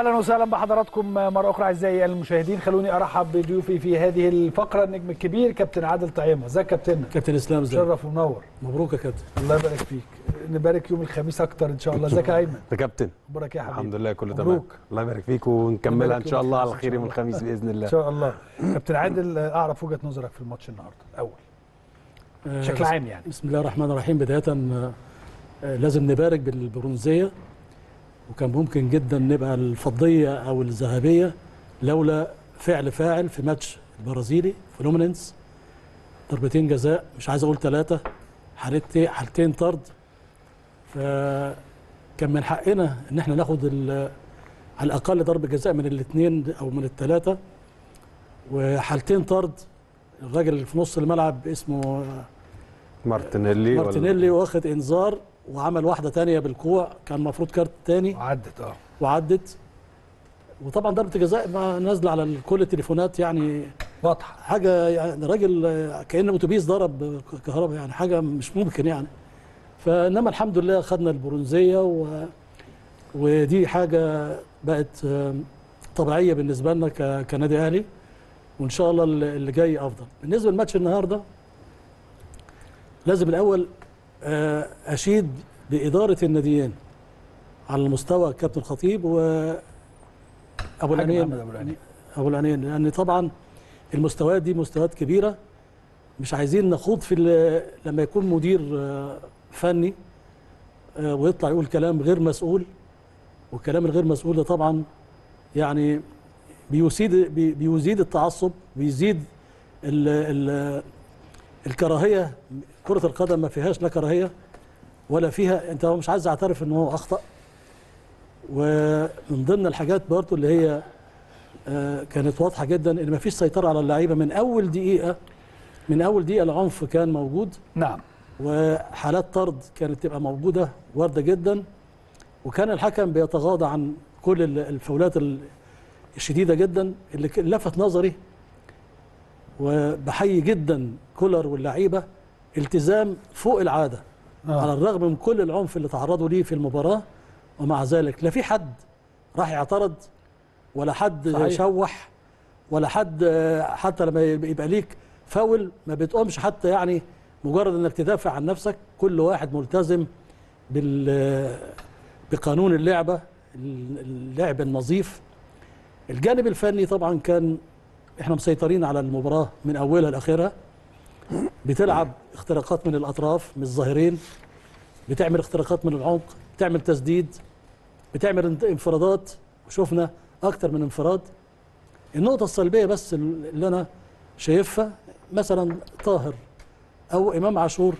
اهلا وسهلا بحضراتكم مره اخرى اعزائي المشاهدين. خلوني ارحب بضيوفي في هذه الفقره، النجم الكبير كابتن عادل طعيمه. ازيك يا كابتننا؟ كابتن اسلام، ازيك؟ شرف ومنور. مبروك يا كابتن. الله يبارك فيك، نبارك يوم الخميس اكتر ان شاء الله. ازيك يا ايمن؟ يا كابتن اخبارك يا حبيبي؟ الحمد لله كله تمام، الله يبارك فيك، ونكملها ان شاء الله على خير يوم الخميس باذن الله. ان شاء الله. كابتن عادل، اعرف وجهه نظرك في الماتش النهارده الاول بشكل عام يعني. بسم الله الرحمن الرحيم. بدايه لازم نبارك بالبرونزيه، وكان ممكن جدا نبقى الفضيه او الذهبيه لولا فعل فاعل في ماتش البرازيلي فلومينينس. ضربتين جزاء، مش عايز اقول ثلاثه، حالتين طرد، فكان من حقنا ان احنا ناخد على الاقل ضربه جزاء من الاثنين او من الثلاثه، وحالتين طرد. الراجل اللي في نص الملعب اسمه مارتينيلي واخد انذار وعمل واحده ثانيه بالكوع، كان المفروض كارت ثاني وعدت. وطبعا ضربه جزاء نازله على كل التليفونات يعني، واضحه حاجه يعني، راجل كأن اتوبيس ضرب كهرباء يعني، حاجه مش ممكن يعني. فانما الحمد لله خدنا البرونزيه ودي حاجه بقت طبيعيه بالنسبه لنا كنادي اهلي، وان شاء الله اللي جاي افضل. بالنسبه لماتش النهارده، لازم الاول أشيد بإدارة الناديين على المستوى كابتن الخطيب وأبو العنين. أبو العنين، لأن طبعا المستويات دي مستويات كبيرة، مش عايزين نخوض في لما يكون مدير فني ويطلع يقول كلام غير مسؤول، والكلام الغير مسؤول ده طبعا يعني بيزيد التعصب، بيزيد الكراهية. كرة القدم ما فيهاش لا كراهية ولا فيها انت مش عايز اعترف ان هو اخطأ. ومن ضمن الحاجات برضه اللي هي كانت واضحة جدا ان ما فيش سيطرة على اللعيبة من اول دقيقة. من اول دقيقة العنف كان موجود. نعم. وحالات طرد كانت تبقى موجودة واردة جدا، وكان الحكم بيتغاضى عن كل الفاولات الشديدة جدا. اللي لفت نظري وبحيي جدا كولر واللعيبه، التزام فوق العاده على الرغم من كل العنف اللي تعرضوا ليه في المباراه، ومع ذلك لا في حد راح يعترض ولا حد يشوح ولا حد، حتى لما يبقى ليك فاول ما بتقومش حتى يعني مجرد انك تدافع عن نفسك. كل واحد ملتزم بقانون اللعبه، اللعب النظيف. الجانب الفني طبعا كان احنا مسيطرين على المباراه من اولها لاخرها، بتلعب اختراقات من الاطراف من الظاهرين، بتعمل اختراقات من العمق، بتعمل تسديد، بتعمل انفرادات، وشفنا اكتر من انفراد. النقطه السلبيه بس اللي انا شايفها مثلا طاهر او امام عاشور،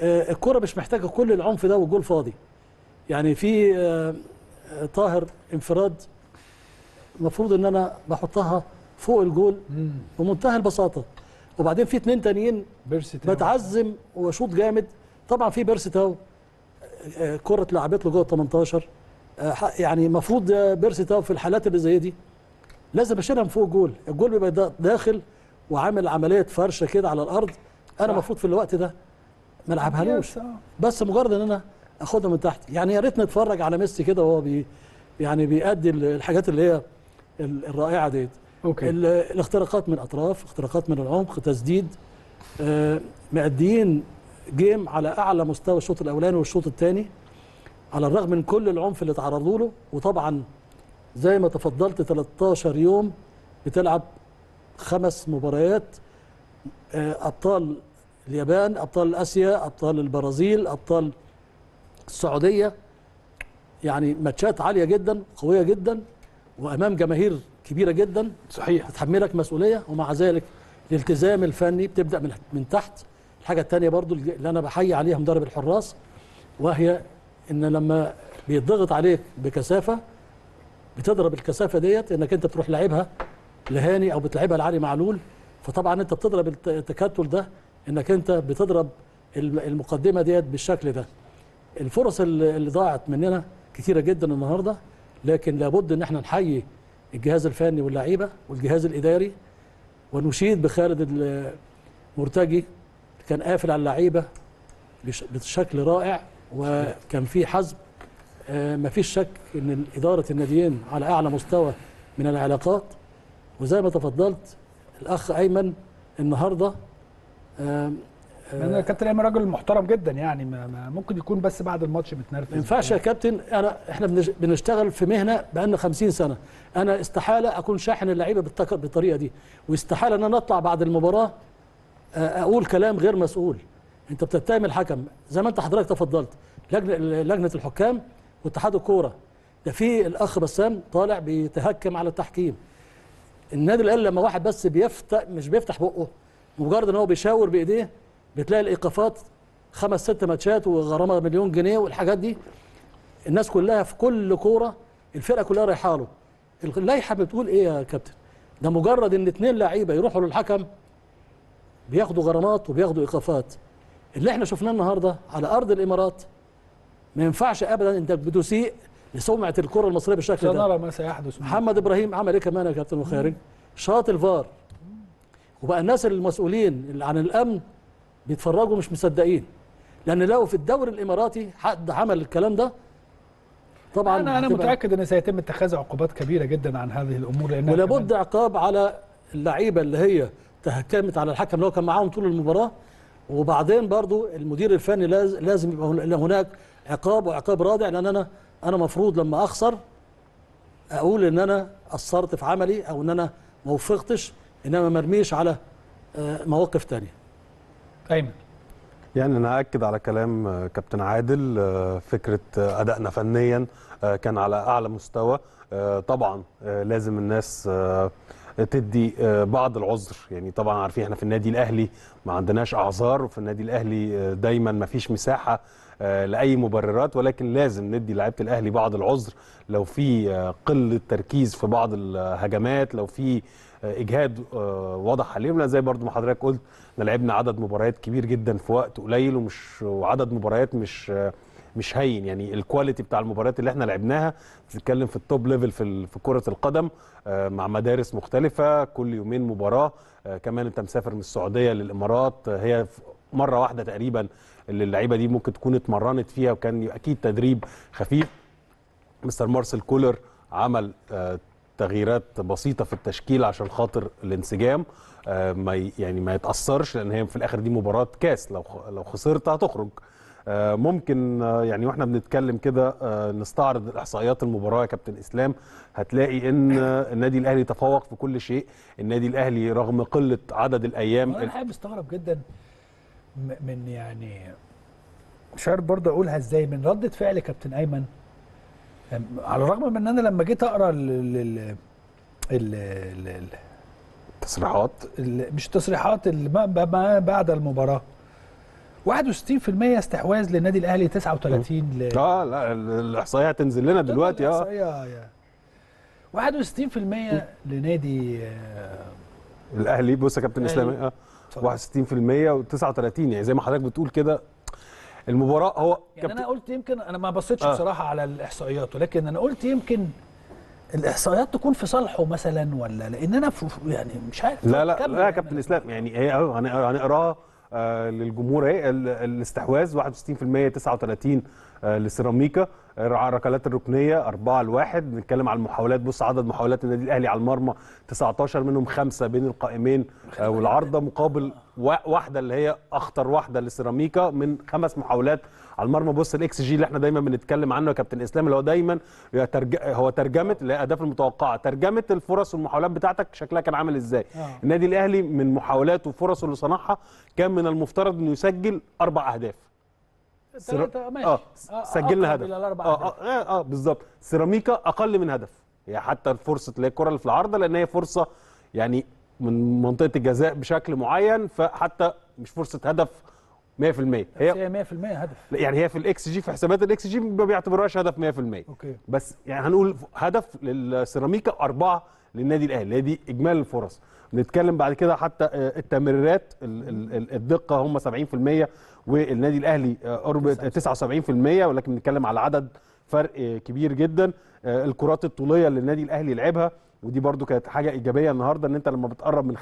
الكره مش محتاجه كل العنف ده والجول فاضي يعني. في طاهر انفراد المفروض ان انا بحطها فوق الجول بمنتهى البساطه، وبعدين في اثنين تانيين بتعزم وشوط جامد. طبعا في بيرسي تاو كره اتلعبت له جوه ال 18 يعني، المفروض بيرسي تاو في الحالات اللي زي دي لازم اشيلها من فوق الجول. الجول بيبقى داخل وعامل عمليه فرشه كده على الارض، انا المفروض في الوقت ده ما العبهالوش، بس مجرد ان انا اخدها من تحت يعني. يا ريت نتفرج على ميسي كده وهو يعني بيأدي الحاجات اللي هي الرائعه ديت. أوكي. الاختراقات من الاطراف، اختراقات من العمق، تسديد، مأديين جيم على اعلى مستوى الشوط الاولاني والشوط الثاني على الرغم من كل العنف اللي تعرضوا له. وطبعا زي ما تفضلت 13 يوم بتلعب 5 مباريات، ابطال اليابان، ابطال اسيا، ابطال البرازيل، ابطال السعوديه، يعني ماتشات عاليه جدا قويه جدا وامام جماهير كبيرة جدا، صحيح تتحملك مسؤولية. ومع ذلك الالتزام الفني بتبدأ من تحت. الحاجة الثانية برضو اللي أنا بحيي عليها مدرب الحراس، وهي إن لما بيتضغط عليك بكثافة بتضرب الكثافة ديت، إنك أنت بتروح لاعبها لهاني أو بتلعبها لعلي معلول، فطبعا أنت بتضرب التكتل ده، إنك أنت بتضرب المقدمة ديت بالشكل ده. الفرص اللي ضاعت مننا كثيرة جدا النهاردة، لكن لابد إن احنا نحيي الجهاز الفني واللعيبه والجهاز الاداري، ونشيد بخالد المرتجي. كان قافل على اللعيبه بشكل رائع، وكان في حزم مفيش شك ان اداره الناديين على اعلى مستوى من العلاقات، وزي ما تفضلت الاخ ايمن النهارده كابتن ايمن راجل محترم جدا، يعني ممكن يكون بس بعد الماتش متنرفز. ما ينفعش يا كابتن، احنا بنشتغل في مهنه بقالنا 50 سنه، انا استحاله اكون شاحن اللعيبه بالطريقه دي، واستحاله ان انا اطلع بعد المباراه اقول كلام غير مسؤول. انت بتتهم الحكم زي ما انت حضرتك تفضلت، لجنه الحكام واتحاد الكوره، ده في الاخ بسام طالع بيتهكم على التحكيم. النادي الاهلي لما واحد بس بيفتح، مش بيفتح بقه، مجرد ان هو بيشاور بايديه بتلاقي الايقافات 5-6 ماتشات وغرامه مليون جنيه والحاجات دي. الناس كلها في كل كوره الفرقه كلها رايحه له. اللائحه بتقول ايه يا كابتن؟ ده مجرد ان 2 لعيبه يروحوا للحكم بياخدوا غرامات وبياخدوا ايقافات. اللي احنا شفناه النهارده على ارض الامارات ما ينفعش ابدا، انت بتسيء لسمعه الكره المصريه بالشكل ده. سنرى ما سيحدث. محمد ابراهيم عمل ايه كمان يا كابتن وخارج؟ شاط الفار. وبقى الناس المسؤولين عن الامن بيتفرجوا مش مصدقين، لان لو في الدوري الاماراتي حد عمل الكلام ده طبعا انا متاكد ان سيتم اتخاذ عقوبات كبيره جدا عن هذه الامور، لان ولابد عقاب على اللعيبه اللي هي تهكمت على الحكم اللي هو كان معاهم طول المباراه. وبعدين برضو المدير الفني لازم يبقى هناك عقاب، وعقاب رادع، لان انا مفروض لما اخسر اقول ان انا قصرت في عملي او ان انا ما وفقتش، انما ما ارميش على مواقف ثانيه. ايمن، يعني انا هاكد على كلام كابتن عادل، فكره ادائنا فنيا كان على اعلى مستوى. طبعا لازم الناس تدي بعض العذر، يعني طبعا عارفين احنا في النادي الاهلي ما عندناش اعذار، وفي النادي الاهلي دايما ما فيش مساحه لاي مبررات، ولكن لازم ندي لعيبه الاهلي بعض العذر لو في قله تركيز في بعض الهجمات، لو في اجهاد واضح عليهم. زي برضو ما حضرتك قلت احنا لعبنا عدد مباريات كبير جدا في وقت قليل، وعدد مباريات مش هين، يعني الكواليتي بتاع المباريات اللي احنا لعبناها بتتكلم في التوب ليفل في كرة القدم، مع مدارس مختلفة، كل يومين مباراة، كمان انت مسافر من السعودية للإمارات، هي مرة واحدة تقريبا اللي اللعيبة دي ممكن تكون اتمرنت فيها، وكان اكيد تدريب خفيف. مستر مارسل كولر عمل تغييرات بسيطة في التشكيل عشان خاطر الانسجام، ما يتأثرش، لأن هي في الآخر دي مباراة كاس، لو خسرت هتخرج. ممكن يعني واحنا بنتكلم كده نستعرض الاحصائيات المباراه يا كابتن اسلام، هتلاقي ان النادي الاهلي تفوق في كل شيء. النادي الاهلي رغم قله عدد الايام، انا حابب استغرب جدا من يعني مش عارف برضه اقولها ازاي، من رده فعل كابتن ايمن، على الرغم من ان انا لما جيت اقرا التصريحات، مش التصريحات اللي ما بعد المباراه، 61% استحواذ للنادي الاهلي، 39 لا الاحصائيه هتنزل لنا دلوقتي. الاحصائيه 61% لنادي الاهلي. بص يا كابتن اسلام، 61% و39، يعني زي ما حضرتك بتقول كده المباراه هو يعني انا قلت يمكن، انا ما بصيتش بصراحه على الاحصائيات، ولكن انا قلت يمكن الاحصائيات تكون في صالحه مثلا، ولا لان انا يعني مش عارف. لا يا كابتن اسلام، يعني هي هنقراها للجمهور اهي. الاستحواذ 61%، 39 لسيراميكا. الركلات الركنيه 4-1. بنتكلم على المحاولات، بص عدد محاولات النادي الاهلي على المرمى 19، منهم 5 بين القائمين والعارضه، مقابل واحده اللي هي اخطر واحده لسيراميكا من 5 محاولات على المرمى. بص الاكس جي اللي احنا دايما بنتكلم عنه يا كابتن اسلام، اللي هو دايما هو ترجمه الاهداف المتوقعه، ترجمه الفرص والمحاولات بتاعتك شكلها كان عامل ازاي. النادي الاهلي من محاولاته وفرصه اللي صنعها كان من المفترض انه يسجل 4 اهداف، ماشي. سجلنا هدف. بالظبط. سيراميكا اقل من هدف، يعني حتى الفرصه اللي هي الكره اللي في العارضه، لان هي فرصه يعني من منطقه الجزاء بشكل معين، فحتى مش فرصه هدف 100%، هي 100% هدف، يعني هي في الاكس جي، في حسابات الاكس جي ما بيعتبروهاش هدف 100%. اوكي، بس يعني هنقول هدف للسيراميكا، 4 للنادي الاهلي. دي اجمالي الفرص. نتكلم بعد كده حتى التمريرات، الدقه هم 70% والنادي الاهلي قرب 79%، ولكن بنتكلم على عدد فرق كبير جدا. الكرات الطوليه اللي النادي الاهلي لعبها ودي برضو كانت حاجه ايجابيه النهارده، ان انت لما بتقرب من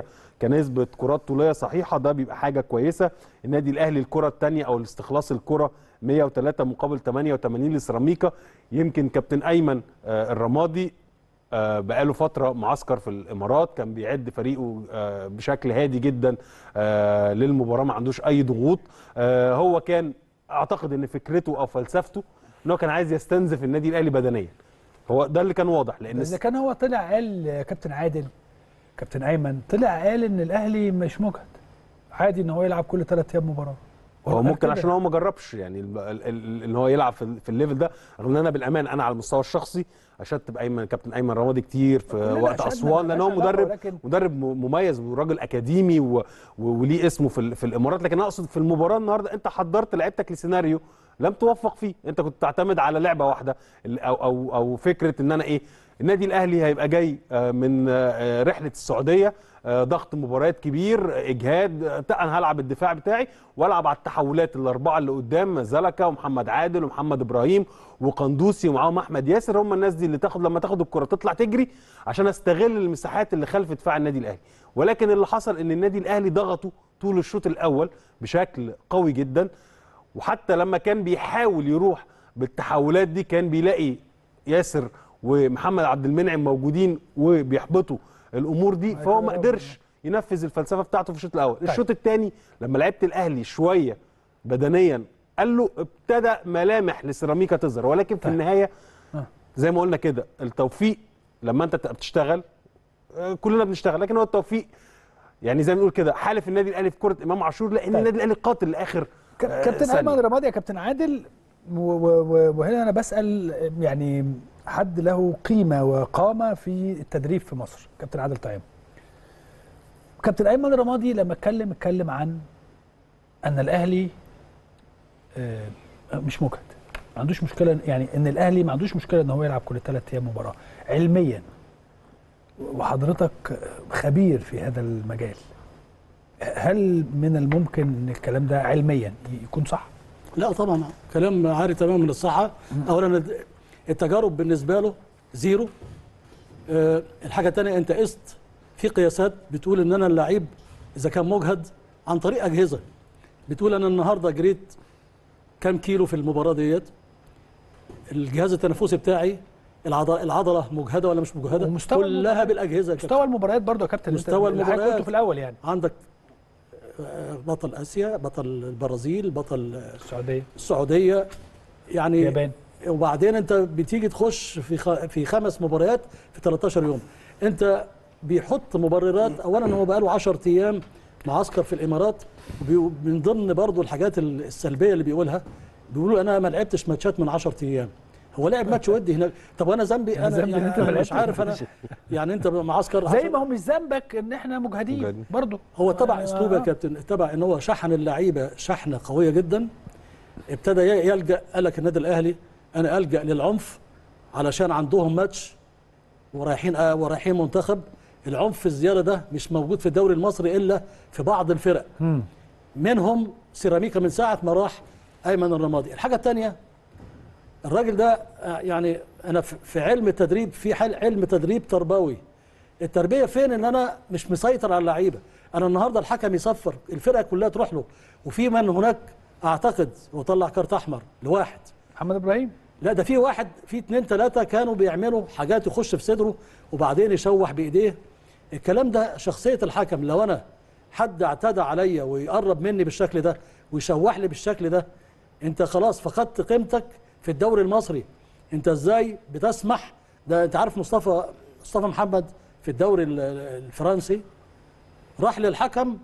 50% كنسبه كرات طوليه صحيحه ده بيبقى حاجه كويسه. النادي الاهلي الكره الثانيه او الاستخلاص الكره 103 مقابل 88 لسيراميكا. يمكن كابتن ايمن الرمادي بقاله فتره معسكر في الامارات، كان بيعد فريقه بشكل هادي جدا للمباراه، ما عندوش اي ضغوط. هو كان اعتقد ان فكرته او فلسفته ان هو كان عايز يستنزف النادي الاهلي بدنيا، هو ده اللي كان واضح. لان اذا كان هو طلع قال كابتن عادل، كابتن ايمن طلع قال ان الاهلي مش مجهد، عادي ان هو يلعب كل 3 ايام مباراه. هو ممكن عشان هو ما جربش يعني ان هو يلعب في الليفل ده، رغم ان انا بالامان انا على المستوى الشخصي اشدت بايمن كابتن ايمن رمادي كتير في وقت اسوان، لان هو مدرب مميز وراجل اكاديمي وليه اسمه في الامارات. لكن انا اقصد في المباراه النهارده انت حضرت لعيبتك لسيناريو لم توفق فيه، انت كنت تعتمد على لعبه واحده او فكره ان انا ايه، النادي الاهلي هيبقى جاي من رحله السعوديه، ضغط مباريات كبير، اجهاد، انا هلعب الدفاع بتاعي والعب على التحولات الاربعه اللي قدام، زلكا ومحمد عادل ومحمد ابراهيم وقندوسي ومعاهم احمد ياسر، هم الناس دي اللي لما تاخد الكره تطلع تجري عشان استغل المساحات اللي خلف دفاع النادي الاهلي. ولكن اللي حصل ان النادي الاهلي ضغطه طول الشوط الاول بشكل قوي جدا، وحتى لما كان بيحاول يروح بالتحولات دي كان بيلاقي ياسر ومحمد عبد المنعم موجودين وبيحبطوا الامور دي، فهو ما قدرش ينفذ الفلسفه بتاعته في الشوط الاول. الشوط الثاني لما لعيبه الاهلي شويه بدنيا قال له، ابتدى ملامح لسيراميكا تظهر، ولكن في النهايه زي ما قلنا كده التوفيق لما انت بتشتغل، كلنا بنشتغل، لكن هو التوفيق يعني زي ما بنقول كده حالف النادي الاهلي في كره امام عاشور، لان النادي الاهلي قاتل لاخر كابتن ايمن الرمادي يا كابتن عادل. وهنا انا بسال يعني حد له قيمه وقامه في التدريب في مصر، كابتن عادل طعيمه. كابتن ايمن الرمادي لما اتكلم عن ان الاهلي مش مجهد، ما عندوش مشكله، يعني ان الاهلي ما عندوش مشكله ان هو يلعب كل 3 ايام مباراه علميا، وحضرتك خبير في هذا المجال، هل من الممكن ان الكلام ده علميا يكون صح؟ لا طبعا، كلام عاري تماما من الصحه. اولا التجارب بالنسبه له زيرو. الحاجه الثانيه انت قست في قياسات بتقول ان انا اللعيب اذا كان مجهد عن طريق اجهزه، بتقول انا النهارده جريت كام كيلو في المباراه ديت، الجهاز التنفسي بتاعي، العضله مجهده ولا مش مجهده، كلها بالاجهزه. مستوى المباريات برضه يا كابتن، مستوى المباريات كنت في الاول، يعني عندك بطل اسيا، بطل البرازيل، بطل السعوديه، يعني اليابان، وبعدين انت بتيجي تخش في 5 مباريات في 13 يوم. انت بيحط مبررات، اولا هو بقى له 10 ايام معسكر في الامارات، من ضمن برضه الحاجات السلبيه اللي بيقولوا انا ما لعبتش ماتشات من 10 ايام، هو لعب ماتش ودي هناك. طب وانا ذنبي انا يعني انت مش عارف انا يعني انت معسكر زي ما هو، مش ذنبك ان احنا مجهدين برضه. هو تبع اسلوبه يا كابتن، تبع ان هو شحن اللعيبه شحنه قويه جدا، ابتدى يلجا، قال لك النادي الاهلي انا الجا للعنف علشان عندهم ماتش ورايحين منتخب. العنف الزياده ده مش موجود في الدوري المصري الا في بعض الفرق، منهم سيراميكا من ساعه ما راح ايمن الرمادي. الحاجه الثانيه الراجل ده يعني انا في علم التدريب، في حال علم تدريب تربوي، التربيه فين ان انا مش مسيطر على اللعيبه، انا النهارده الحكم يصفر، الفرقه كلها تروح له، وفي من هناك اعتقد وطلع كارت احمر لواحد محمد ابراهيم، لا ده في واحد، في 2 3 كانوا بيعملوا حاجات يخش في صدره وبعدين يشوح بايديه. الكلام ده شخصيه الحكم، لو انا حد اعتدى عليا ويقرب مني بالشكل ده ويشوح لي بالشكل ده، انت خلاص فقدت قيمتك في الدوري المصري. انت ازاي بتسمح ده؟ انت عارف مصطفى محمد في الدوري الفرنسي راح للحكم،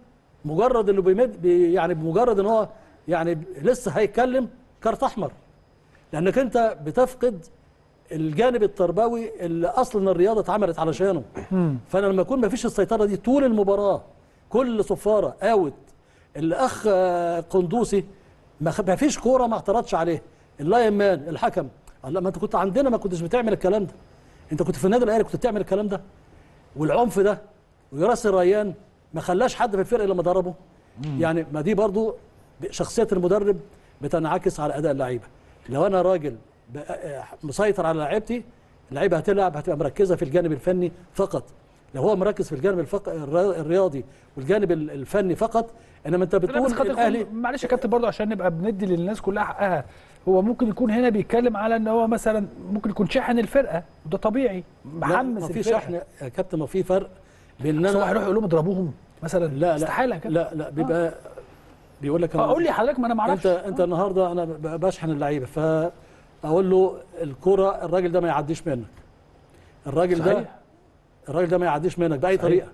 مجرد انه يعني بمجرد ان هو يعني لسه هيتكلم كارت احمر، لانك انت بتفقد الجانب التربوي اللي اصلا الرياضه اتعملت علشانه. فانا لما يكون ما فيش السيطره دي طول المباراه، كل صفاره اوت، الاخ قندوسي ما فيش كوره ما اعترضش عليه، اللاين مان الحكم قال لا ما انت كنت عندنا ما كنتش بتعمل الكلام ده، انت كنت في النادي الاهلي كنت بتعمل الكلام ده والعنف ده، وياسر ريان ما خلاش حد في الفرقه الا ما ضربه. يعني ما دي برضو شخصيه المدرب بتنعكس على اداء اللعيبه، لو انا راجل مسيطر على لعيبتي اللعيبه هتلعب هتبقى مركزه في الجانب الفني فقط. لو هو مركز في الجانب الرياضي والجانب الفني فقط. انما انت بتقول الاهلي معلش يا كابتن برضه عشان نبقى بندي للناس كلها حقها، هو ممكن يكون هنا بيتكلم على ان هو مثلا ممكن يكون شحن الفرقه، وده طبيعي محمس الفرقه. ما في شحن يا كابتن، ما في فرق بين ان هو هيروح يقول لهم اضربوهم مثلا. لا استحاله كده. لا لا بيبقى بيقول لك اقول لي حضرتك ما انا ما اعرفش انت النهارده انا بشحن اللعيبه، فاقول له الكره الراجل ده ما يعديش منك، الراجل ده ما يعديش منك باي طريقه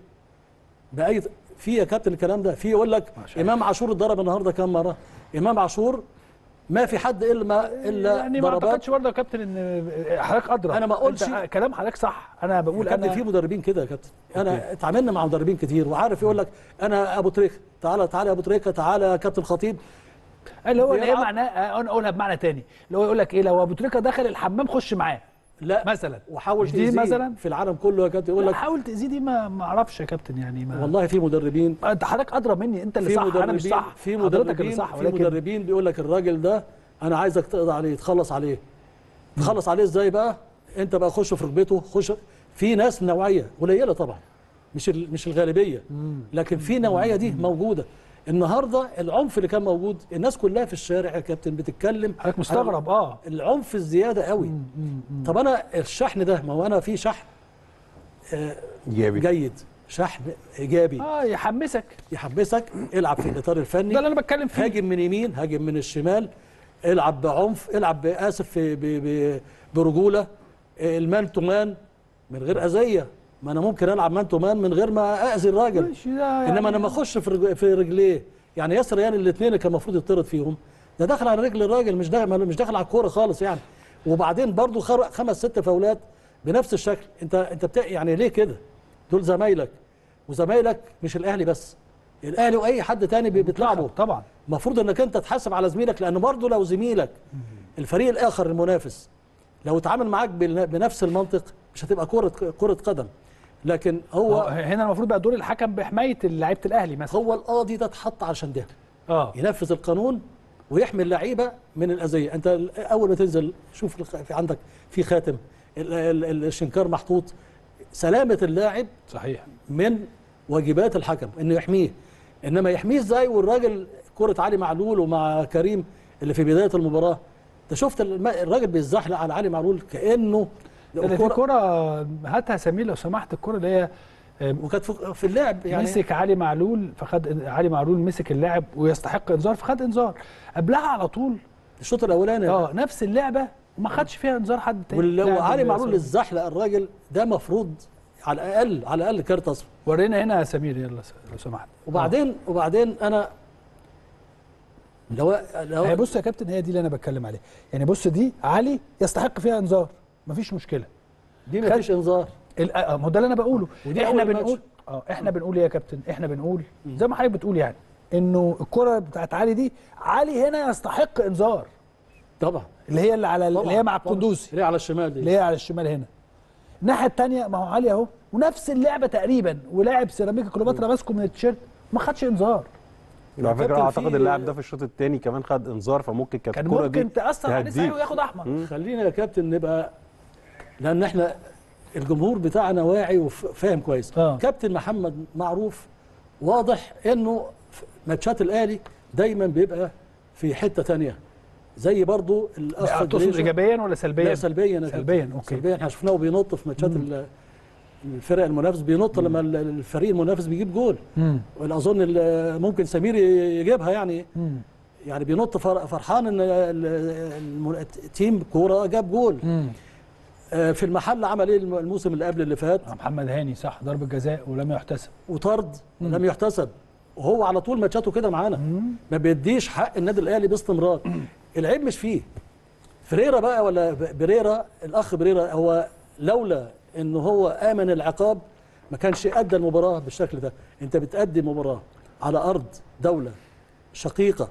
باي في يا كابتن الكلام ده. في يقول لك امام عاشور اتضرب النهارده كام مره؟ امام عاشور ما في حد الا يعني ما اعتقدش برضه يا كابتن ان حضرتك ادرى. انا ما قلتش كلام حضرتك صح، انا بقول انا في مدربين كده يا كابتن. انا اتعاملنا مع مدربين كتير وعارف يقول لك انا ابو تريكه تعالى تعالى يا ابو تريكه تعالى يا كابتن الخطيب، اللي هو ايه معناه؟ انا اقولها بمعنى تاني اللي هو يقول لك ايه لو ابو تريكه دخل الحمام خش معاه. لا مثلا وحاول تأذيه مثلا في العالم كله يا كابتن يقول لك حاول تأذيه دي ما اعرفش يا كابتن يعني ما والله في مدربين انت حضرتك ادرى مني انت اللي صح انا مش صح. في مدربين بيقول لك الراجل ده انا عايزك تقضي عليه تخلص عليه. تخلص عليه ازاي بقى؟ انت بقى خش في ركبته خش. في ناس نوعيه قليله طبعا مش الغالبيه، لكن في نوعيه دي موجوده. النهارده العنف اللي كان موجود الناس كلها في الشارع يا كابتن بتتكلم. حضرتك مستغرب العنف الزياده قوي. طب انا الشحن ده ما هو انا في شحن ايجابي جيد، شحن ايجابي يحمسك العب في الاطار الفني ده اللي انا بتكلم فيه. هاجم من يمين هاجم من الشمال، العب بعنف العب اسف برجوله، المان تو مان من غير اذيه. ما انا ممكن العب مان تو مان من غير ما اذي الراجل، يعني انما انا ما اخش في رجليه. يعني ياسر ريان الاثنين كان المفروض يطرد فيهم، ده داخل على رجل الراجل مش داخل على الكوره خالص يعني. وبعدين برضه خمس ست فاولات بنفس الشكل. انت يعني ليه كده؟ دول زمايلك وزمايلك مش الاهلي بس، الاهلي واي حد تاني بتلعبه طبعا. المفروض انك انت تحاسب على زميلك، لان برضه لو زميلك الفريق الاخر المنافس لو اتعامل معاك بنفس المنطق مش هتبقى كره قدم. لكن هو هنا المفروض بقى دور الحكم بحمايه لعيبه الاهلي مثلا. هو القاضي ده اتحط علشان ده ينفذ القانون ويحمي اللعيبه من الاذيه. انت اول ما تنزل شوف في عندك في خاتم الشنكار محطوط. سلامه اللاعب صحيح من واجبات الحكم انه يحميه، انما يحميه ازاي؟ والراجل كره علي معلول ومع كريم اللي في بدايه المباراه انت شفت الراجل بيتزحلق على علي معلول كانه في كرة هاتها سمير لو سمحت. الكرة اللي هي وكانت في اللعب يعني مسك علي معلول فخد علي معلول مسك اللاعب ويستحق انذار فخد انذار. قبلها على طول الشوط الاولاني نفس اللعبة وما خدش فيها انذار حد تاني. وعلي معلول الزحلق الراجل ده مفروض على الاقل كارت اصفر. ورينا هنا يا سمير يلا لو سمحت. وبعدين انا لو بص يا كابتن هي دي اللي انا بتكلم عليها. يعني بص دي علي يستحق فيها انذار مفيش مشكله، دي مفيش انذار. ما ده اللي انا بقوله. احنا بنقول احنا بنقول يا كابتن احنا بنقول زي ما حضرتك بتقول يعني انه الكره بتاعت علي دي علي هنا يستحق انذار طبعا. اللي هي اللي على اللي هي مع القندوسي اللي هي على الشمال دي اللي هي على الشمال هنا. الناحيه الثانيه ما هو علي اهو ونفس اللعبه تقريبا ولاعب سيراميكا كليوباترا ماسكه من التيشيرت ما خدش انذار. على فكره اعتقد اللاعب ده في الشوط الثاني كمان خد انذار فممكن كانت الكره دي كان ممكن تاثر على نسعه وياخد احمر. خلينا يا كابتن نبقى لأن احنا الجمهور بتاعنا واعي وفاهم كويس. كابتن محمد معروف واضح انه ماتشات الاهلي دايما بيبقى في حته ثانيه زي برضه الاخ. تقصد ايجابيا ولا سلبيا؟ لا سلبيا. سلبيا اوكي. سلبيا احنا شفناه بينط في ماتشات الفرق المنافس بينط لما الفريق المنافس بيجيب جول. اظن ممكن سمير يجيبها يعني. يعني بينط فرحان ان التيم كوره جاب جول. في المحل عمل ايه الموسم اللي قبل اللي فات؟ محمد هاني صح ضربة جزاء ولم يحتسب وطرد لم يحتسب. وهو على طول ماتشاته كده معانا ما بيديش حق النادي الاهلي باستمرار. العيب مش فيه فريره بقى ولا بريره. الاخ بريره هو لولا ان هو امن العقاب ما كانش ادى المباراه بالشكل ده. انت بتأدي مباراه على ارض دوله شقيقه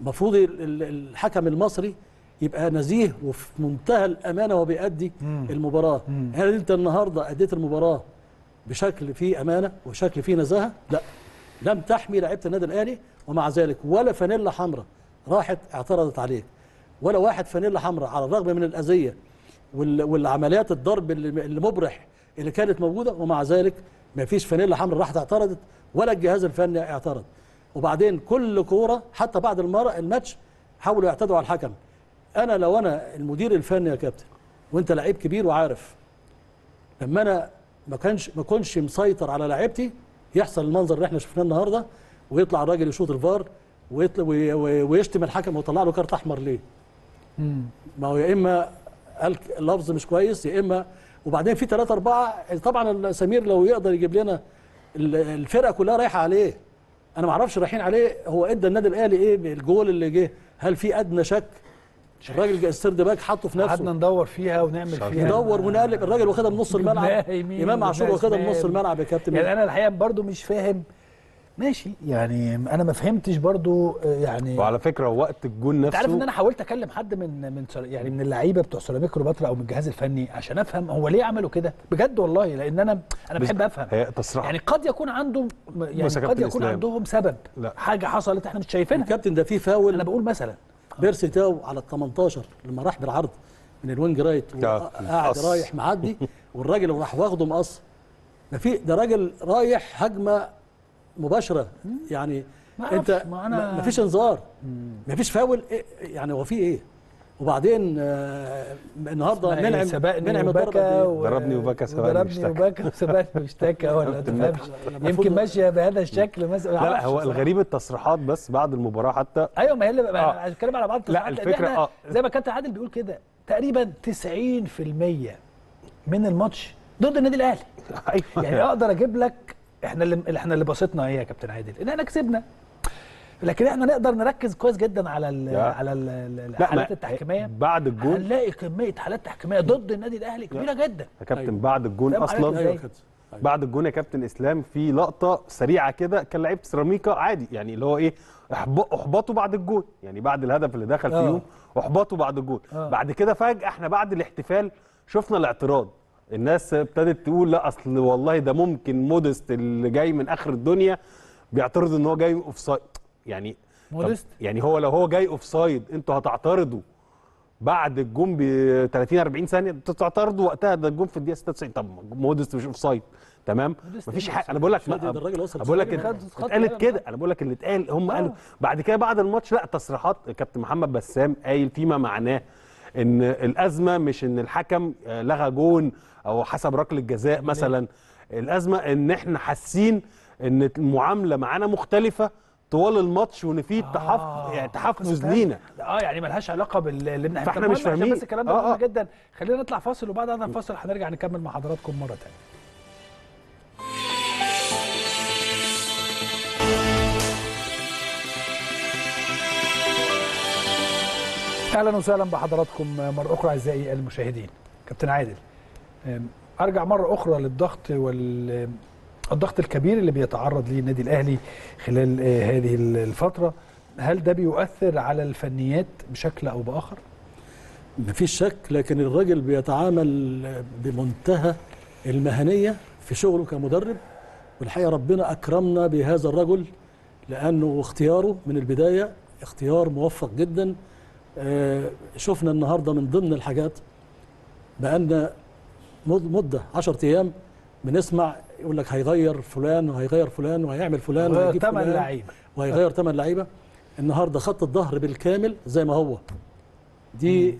المفروض الحكم المصري يبقى نزيه وفي منتهى الامانه وهو بيأدي المباراه. هل انت النهارده اديت المباراه بشكل فيه امانه وشكل فيه نزاهه؟ لا، لم تحمي لعيبه النادي الاهلي ومع ذلك ولا فانيلا حمراء راحت اعترضت عليك ولا واحد فانيلا حمراء على الرغم من الاذيه والعمليات الضرب المبرح اللي كانت موجوده، ومع ذلك ما فيش فانيلا حمراء راحت اعترضت ولا الجهاز الفني اعترض. وبعدين كل كوره حتى بعد الماتش حاولوا يعتدوا على الحكم. انا لو انا المدير الفني يا كابتن وانت لعيب كبير وعارف، لما انا ما كنتش مسيطر على لعيبتي يحصل المنظر اللي احنا شفناه النهارده، ويطلع الراجل يشوط الفار ويشتم الحكم ويطلع له كارت احمر ليه؟ ما هو يا اما قال اللفظ مش كويس يا اما. وبعدين في 3 4 طبعا سمير لو يقدر يجيب لنا الفرقه كلها رايحه عليه، انا ما اعرفش رايحين عليه. هو ادى النادي الاهلي ايه بالجول اللي جه؟ هل في ادنى شك؟ الراجل السرد باك حطه في نفسه، قعدنا ندور فيها ونعمل فيها، ندور ونقلب، الراجل واخدها من نص الملعب. امام عاشور واخدها من نص الملعب يا كابتن. يعني انا الحقيقه برضو مش فاهم، ماشي يعني انا ما فهمتش برضو يعني. وعلى فكره وقت الجون نفسه، انت عارف ان انا حاولت اكلم حد من اللعيبه بتوع سيراميكا كليوباترا او من الجهاز الفني عشان افهم هو ليه عملوا كده بجد والله، لان انا بحب افهم يعني. قد يكون عندهم يعني قد يكون عندهم سبب، حاجه حصلت احنا مش شايفينها كابتن. ده في فاول، انا بقول مثلا بيرسي تاو على ال 18 لما راح بالعرض من الوينج رايت وقاعد رايح معدي والراجل راح واخده مقص. ده في ده راجل رايح هجمه مباشره يعني، انت ما فيش انذار ما فيش فاول يعني، هو في ايه؟ وبعدين النهارده منعم ضربني وبكى سبقني واشتكى ولا تفهمش يمكن ماشيه بهذا الشكل مثلا. لا هو الغريب التصريحات بس بعد المباراه حتى. ايوه ما هي اللي بتكلم على بعض التصريحات. لا الفكره زي ما كابتن عادل بيقول كده، تقريبا 90% من الماتش ضد النادي الاهلي. ايوه يعني اقدر اجيب لك احنا اللي بسطنا ايه يا كابتن عادل؟ ان احنا كسبنا، لكن احنا نقدر نركز كويس جدا على الحالات التحكيميه. بعد الجول هنلاقي كميه حالات تحكيميه ضد النادي الاهلي كبيره جدا يا كابتن. أيوة. بعد الجول اصلا بعد الجول يا كابتن اسلام في لقطه سريعه كده، كان لعيبه سيراميكا عادي يعني اللي هو ايه، احبطوا بعد الجول يعني، بعد الهدف اللي دخل فيهم احبطوا بعد الجول. بعد كده فجاه احنا بعد الاحتفال شفنا الاعتراض، الناس ابتدت تقول لا اصل والله ده ممكن مودست اللي جاي من اخر الدنيا بيعترض ان هو جاي اوف سايد يعني. يعني هو لو هو جاي اوف سايد انتوا هتعترضوا بعد الجون ب 30 40 ثانيه؟ انتوا تعترضوا وقتها، ده الجون في الدقيقه 96. طب مودست مش اوف سايد تمام، مفيش حاجه. انا بقول لك اتقالت كده، انا بقول لك اللي اتقال هم قالوا. بعد كده بعد الماتش لا تصريحات كابتن محمد بسام قايل فيما معناه ان الازمه مش ان الحكم لغى جون او حسب ركله جزاء مثلا، الازمه ان احنا حاسين ان المعامله معانا مختلفه طوال الماتش، وان في تحفظ لينا يعني ملهاش علاقه باللي احنا فاحنا مش فاهمين. بس الكلام ده مهم جدا. خلينا نطلع فاصل، وبعد هذا الفاصل هنرجع نكمل مع حضراتكم مره ثانيه. اهلا وسهلا بحضراتكم مره اخرى اعزائي المشاهدين. كابتن عادل، ارجع مره اخرى للضغط الضغط الكبير اللي بيتعرض ليه النادي الاهلي خلال هذه الفتره، هل ده بيؤثر على الفنيات بشكل او باخر؟ مفيش شك، لكن الراجل بيتعامل بمنتهى المهنيه في شغله كمدرب، والحقيقه ربنا اكرمنا بهذا الرجل، لانه اختياره من البدايه اختيار موفق جدا. شفنا النهارده من ضمن الحاجات بان مده 10 ايام بنسمع يقول لك هيغير فلان وهيغير فلان وهيعمل فلان وهيجيب 8 لعيبه وهيغير 8 لعيبه. النهارده خط الظهر بالكامل زي ما هو. دي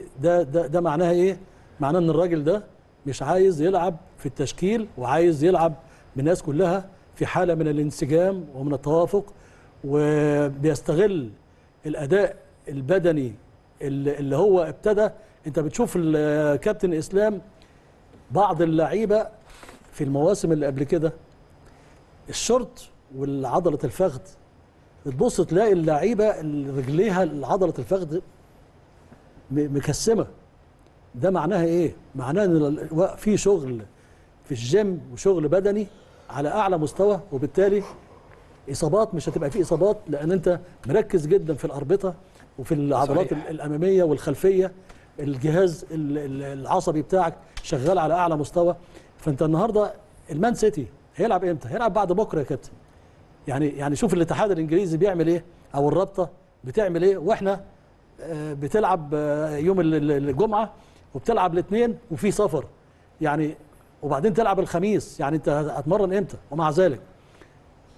ده معناها ايه؟ معناه ان الراجل ده مش عايز يلعب في التشكيل، وعايز يلعب بالناس كلها في حاله من الانسجام ومن التوافق، وبيستغل الاداء البدني اللي هو ابتدى. انت بتشوف الكابتن اسلام بعض اللعيبه في المواسم اللي قبل كده الشورت والعضله الفخذ، تبص تلاقي اللعيبه رجليها عضله الفخذ مكسمه. ده معناها ايه؟ معناها ان في شغل في الجيم وشغل بدني على اعلى مستوى، وبالتالي اصابات مش هتبقى في اصابات، لان انت مركز جدا في الاربطه وفي العضلات صحيح. الاماميه والخلفيه، الجهاز العصبي بتاعك شغال على اعلى مستوى. فانت النهارده المان سيتي هيلعب امتى؟ هيلعب بعد بكره يا كابتن. يعني شوف الاتحاد الانجليزي بيعمل ايه، او الرابطه بتعمل ايه، واحنا بتلعب يوم الجمعه وبتلعب الاثنين وفي سفر يعني، وبعدين تلعب الخميس، يعني انت هتمرن امتى؟ ومع ذلك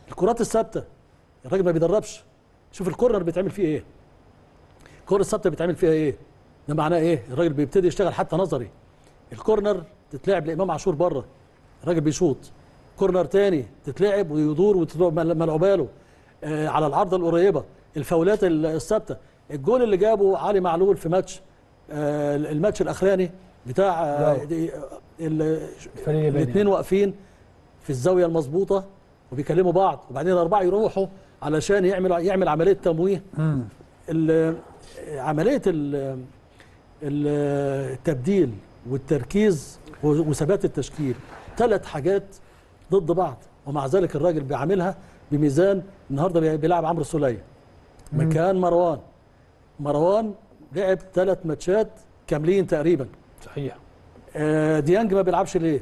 الكرات الثابته الراجل ما بيدربش. شوف الكورنر بيتعمل فيه ايه، الكره الثابته بيتعمل فيها ايه، ده معناه ايه؟ الراجل بيبتدي يشتغل حتى نظري. الكورنر تتلعب لامام عاشور بره، الراجل بيشوط. كورنر تاني تتلعب ويدور وملعوبه له على العارضه القريبه. الفاولات الثابته، الجول اللي جابه علي معلول في ماتش الماتش الاخراني بتاع الاثنين واقفين في الزاويه المظبوطه وبيكلموا بعض، وبعدين الاربعه يروحوا علشان يعمل عمليه تمويه. عمليه التبديل والتركيز وثبات التشكيل، ثلاث حاجات ضد بعض، ومع ذلك الراجل بيعملها بميزان. النهارده بيلعب عمرو سوليه مكان مروان. مروان لعب ثلاث ماتشات كاملين تقريبا. صحيح. ديانج ما بيلعبش ليه؟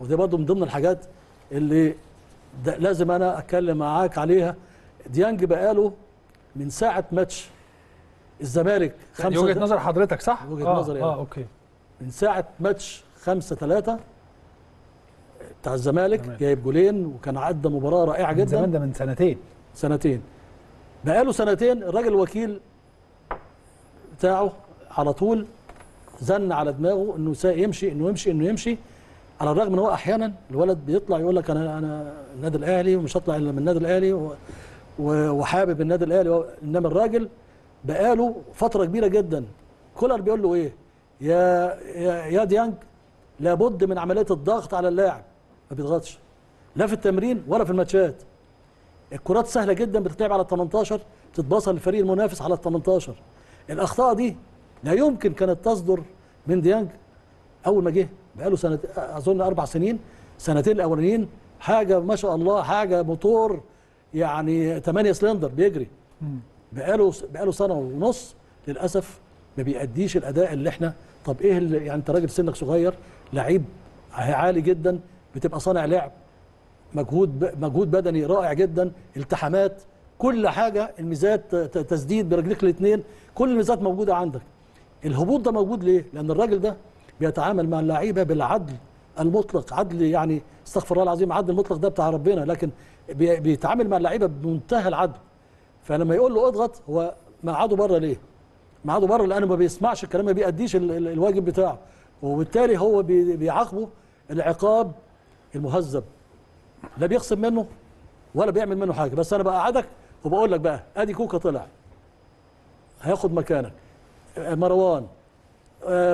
وده برضه من ضمن الحاجات اللي لازم انا اتكلم معاك عليها. ديانج بقاله من ساعه ماتش الزمالك 5 يعني وجهه نظر حضرتك صح؟ وجهه نظري يعني. اوكي. من ساعه ماتش 5-3 بتاع الزمالك، جايب جولين وكان عدى مباراه رائعه جدا. زمان ده من سنتين. بقاله سنتين الراجل الوكيل بتاعه على طول زن على دماغه انه يمشي انه يمشي، على الرغم ان هو احيانا الولد بيطلع يقول لك انا النادي الاهلي ومش هطلع الا من النادي الاهلي وحابب النادي الاهلي. انما الراجل بقاله فتره كبيره جدا كولر بيقول له ايه؟ يا ديانج لابد من عمليه الضغط على اللاعب. ما بيضغطش لا في التمرين ولا في الماتشات. الكرات سهله جدا بتتلعب على ال 18، بتتباصى للفريق المنافس على ال 18. الاخطاء دي لا يمكن كانت تصدر من ديانج اول ما جه. بقاله سنتين اظن 4 سنين، سنتين الاولانيين حاجه ما شاء الله، حاجه موتور يعني 8 سلندر بيجري. بقاله سنه ونص للاسف ما بيأديش الاداء اللي احنا. طب ايه اللي يعني انت راجل سنك صغير، لعيب عالي جدا، بتبقى صانع لعب، مجهود بدني رائع جدا، التحامات، كل حاجه، الميزات، تسديد برجليك الاثنين، كل الميزات موجوده عندك. الهبوط ده موجود ليه؟ لان الراجل ده بيتعامل مع اللعيبه بالعدل المطلق. عدل يعني استغفر الله العظيم، عدل المطلق ده بتاع ربنا، لكن بيتعامل مع اللعيبه بمنتهى العدل. فلما يقول له اضغط، هو مقعده بره ليه؟ مقعده بره لانه ما بيسمعش الكلام، ما بيأديش الواجب بتاعه، وبالتالي هو بيعاقبه العقاب المهذب. لا بيخصم منه ولا بيعمل منه حاجه. بس انا بقعدك وبقول لك بقى ادي كوكا طلع هياخد مكانك، مروان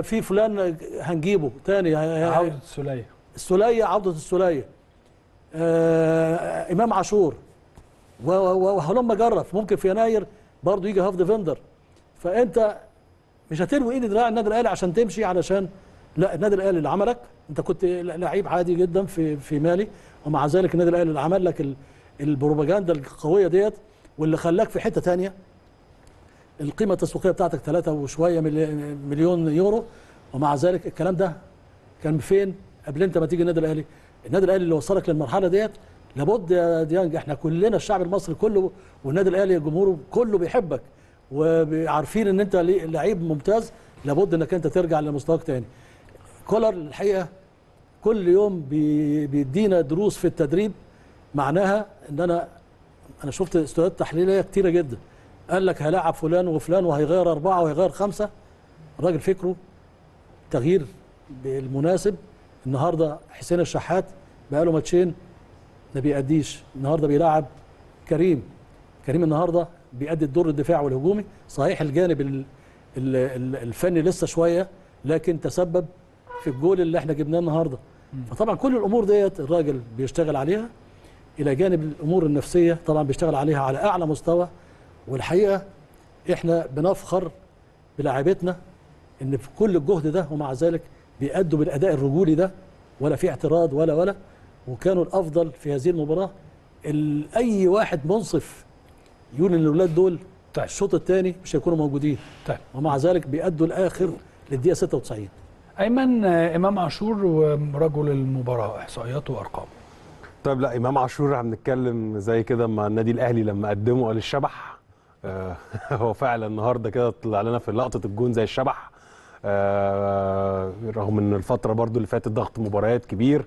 في فلان هنجيبه تاني، عوده السوليه، عوده السوليه، امام عاشور وهلم جرف. ممكن في يناير برضه يجي هاف ديفندر. فانت مش هتلوي ايد دراع النادي الاهلي عشان تمشي، علشان لا، النادي الاهلي اللي عملك انت، كنت لعيب عادي جدا في مالي، ومع ذلك النادي الاهلي اللي عمل لك البروباجندا القويه ديت، واللي خلاك في حته ثانيه. القيمه التسويقيه بتاعتك 3 وشويه مليون يورو، ومع ذلك الكلام ده كان فين قبل انت ما تيجي النادي الاهلي؟ النادي الاهلي اللي وصلك للمرحله ديت لابد يا ديانج. احنا كلنا الشعب المصري كله والنادي الاهلي جمهوره كله بيحبك، وعارفين ان انت لعيب ممتاز، لابد انك انت ترجع لمستواك تاني. كولر الحقيقه كل يوم بيدينا دروس في التدريب، معناها ان انا شفت استوديوهات تحليليه كتيره جدا، قال لك هيلاعب فلان وفلان وهيغير 4 وهيغير 5. الراجل فكره تغيير بالمناسب. النهارده حسين الشحات بقاله ماتشين ما بيأديش، النهارده بيلاعب كريم. النهارده بيأدي الدور الدفاعي والهجومي، صحيح الجانب الفني لسه شويه، لكن تسبب في الجول اللي احنا جبناه النهارده. فطبعا كل الامور ديت الراجل بيشتغل عليها، الى جانب الامور النفسيه طبعا بيشتغل عليها على اعلى مستوى. والحقيقه احنا بنفخر بلاعيبتنا ان في كل الجهد ده ومع ذلك بيأدوا بالاداء الرجولي ده، ولا في اعتراض ولا وكانوا الافضل في هذه المباراه. اي واحد منصف يقول ان الاولاد دول الشوط الثاني مش هيكونوا موجودين. ومع ذلك بيأدوا الاخر للدقيقه 96. ايمن، امام عاشور ورجل المباراه، احصائياته وارقامه. طيب، لا امام عاشور هنتكلم زي كده مع النادي الاهلي لما قدمه للشبح. هو فعلا النهارده كده طلع لنا في لقطه الجون زي الشبح. رغم ان الفتره برضو اللي فاتت ضغط مباريات كبير.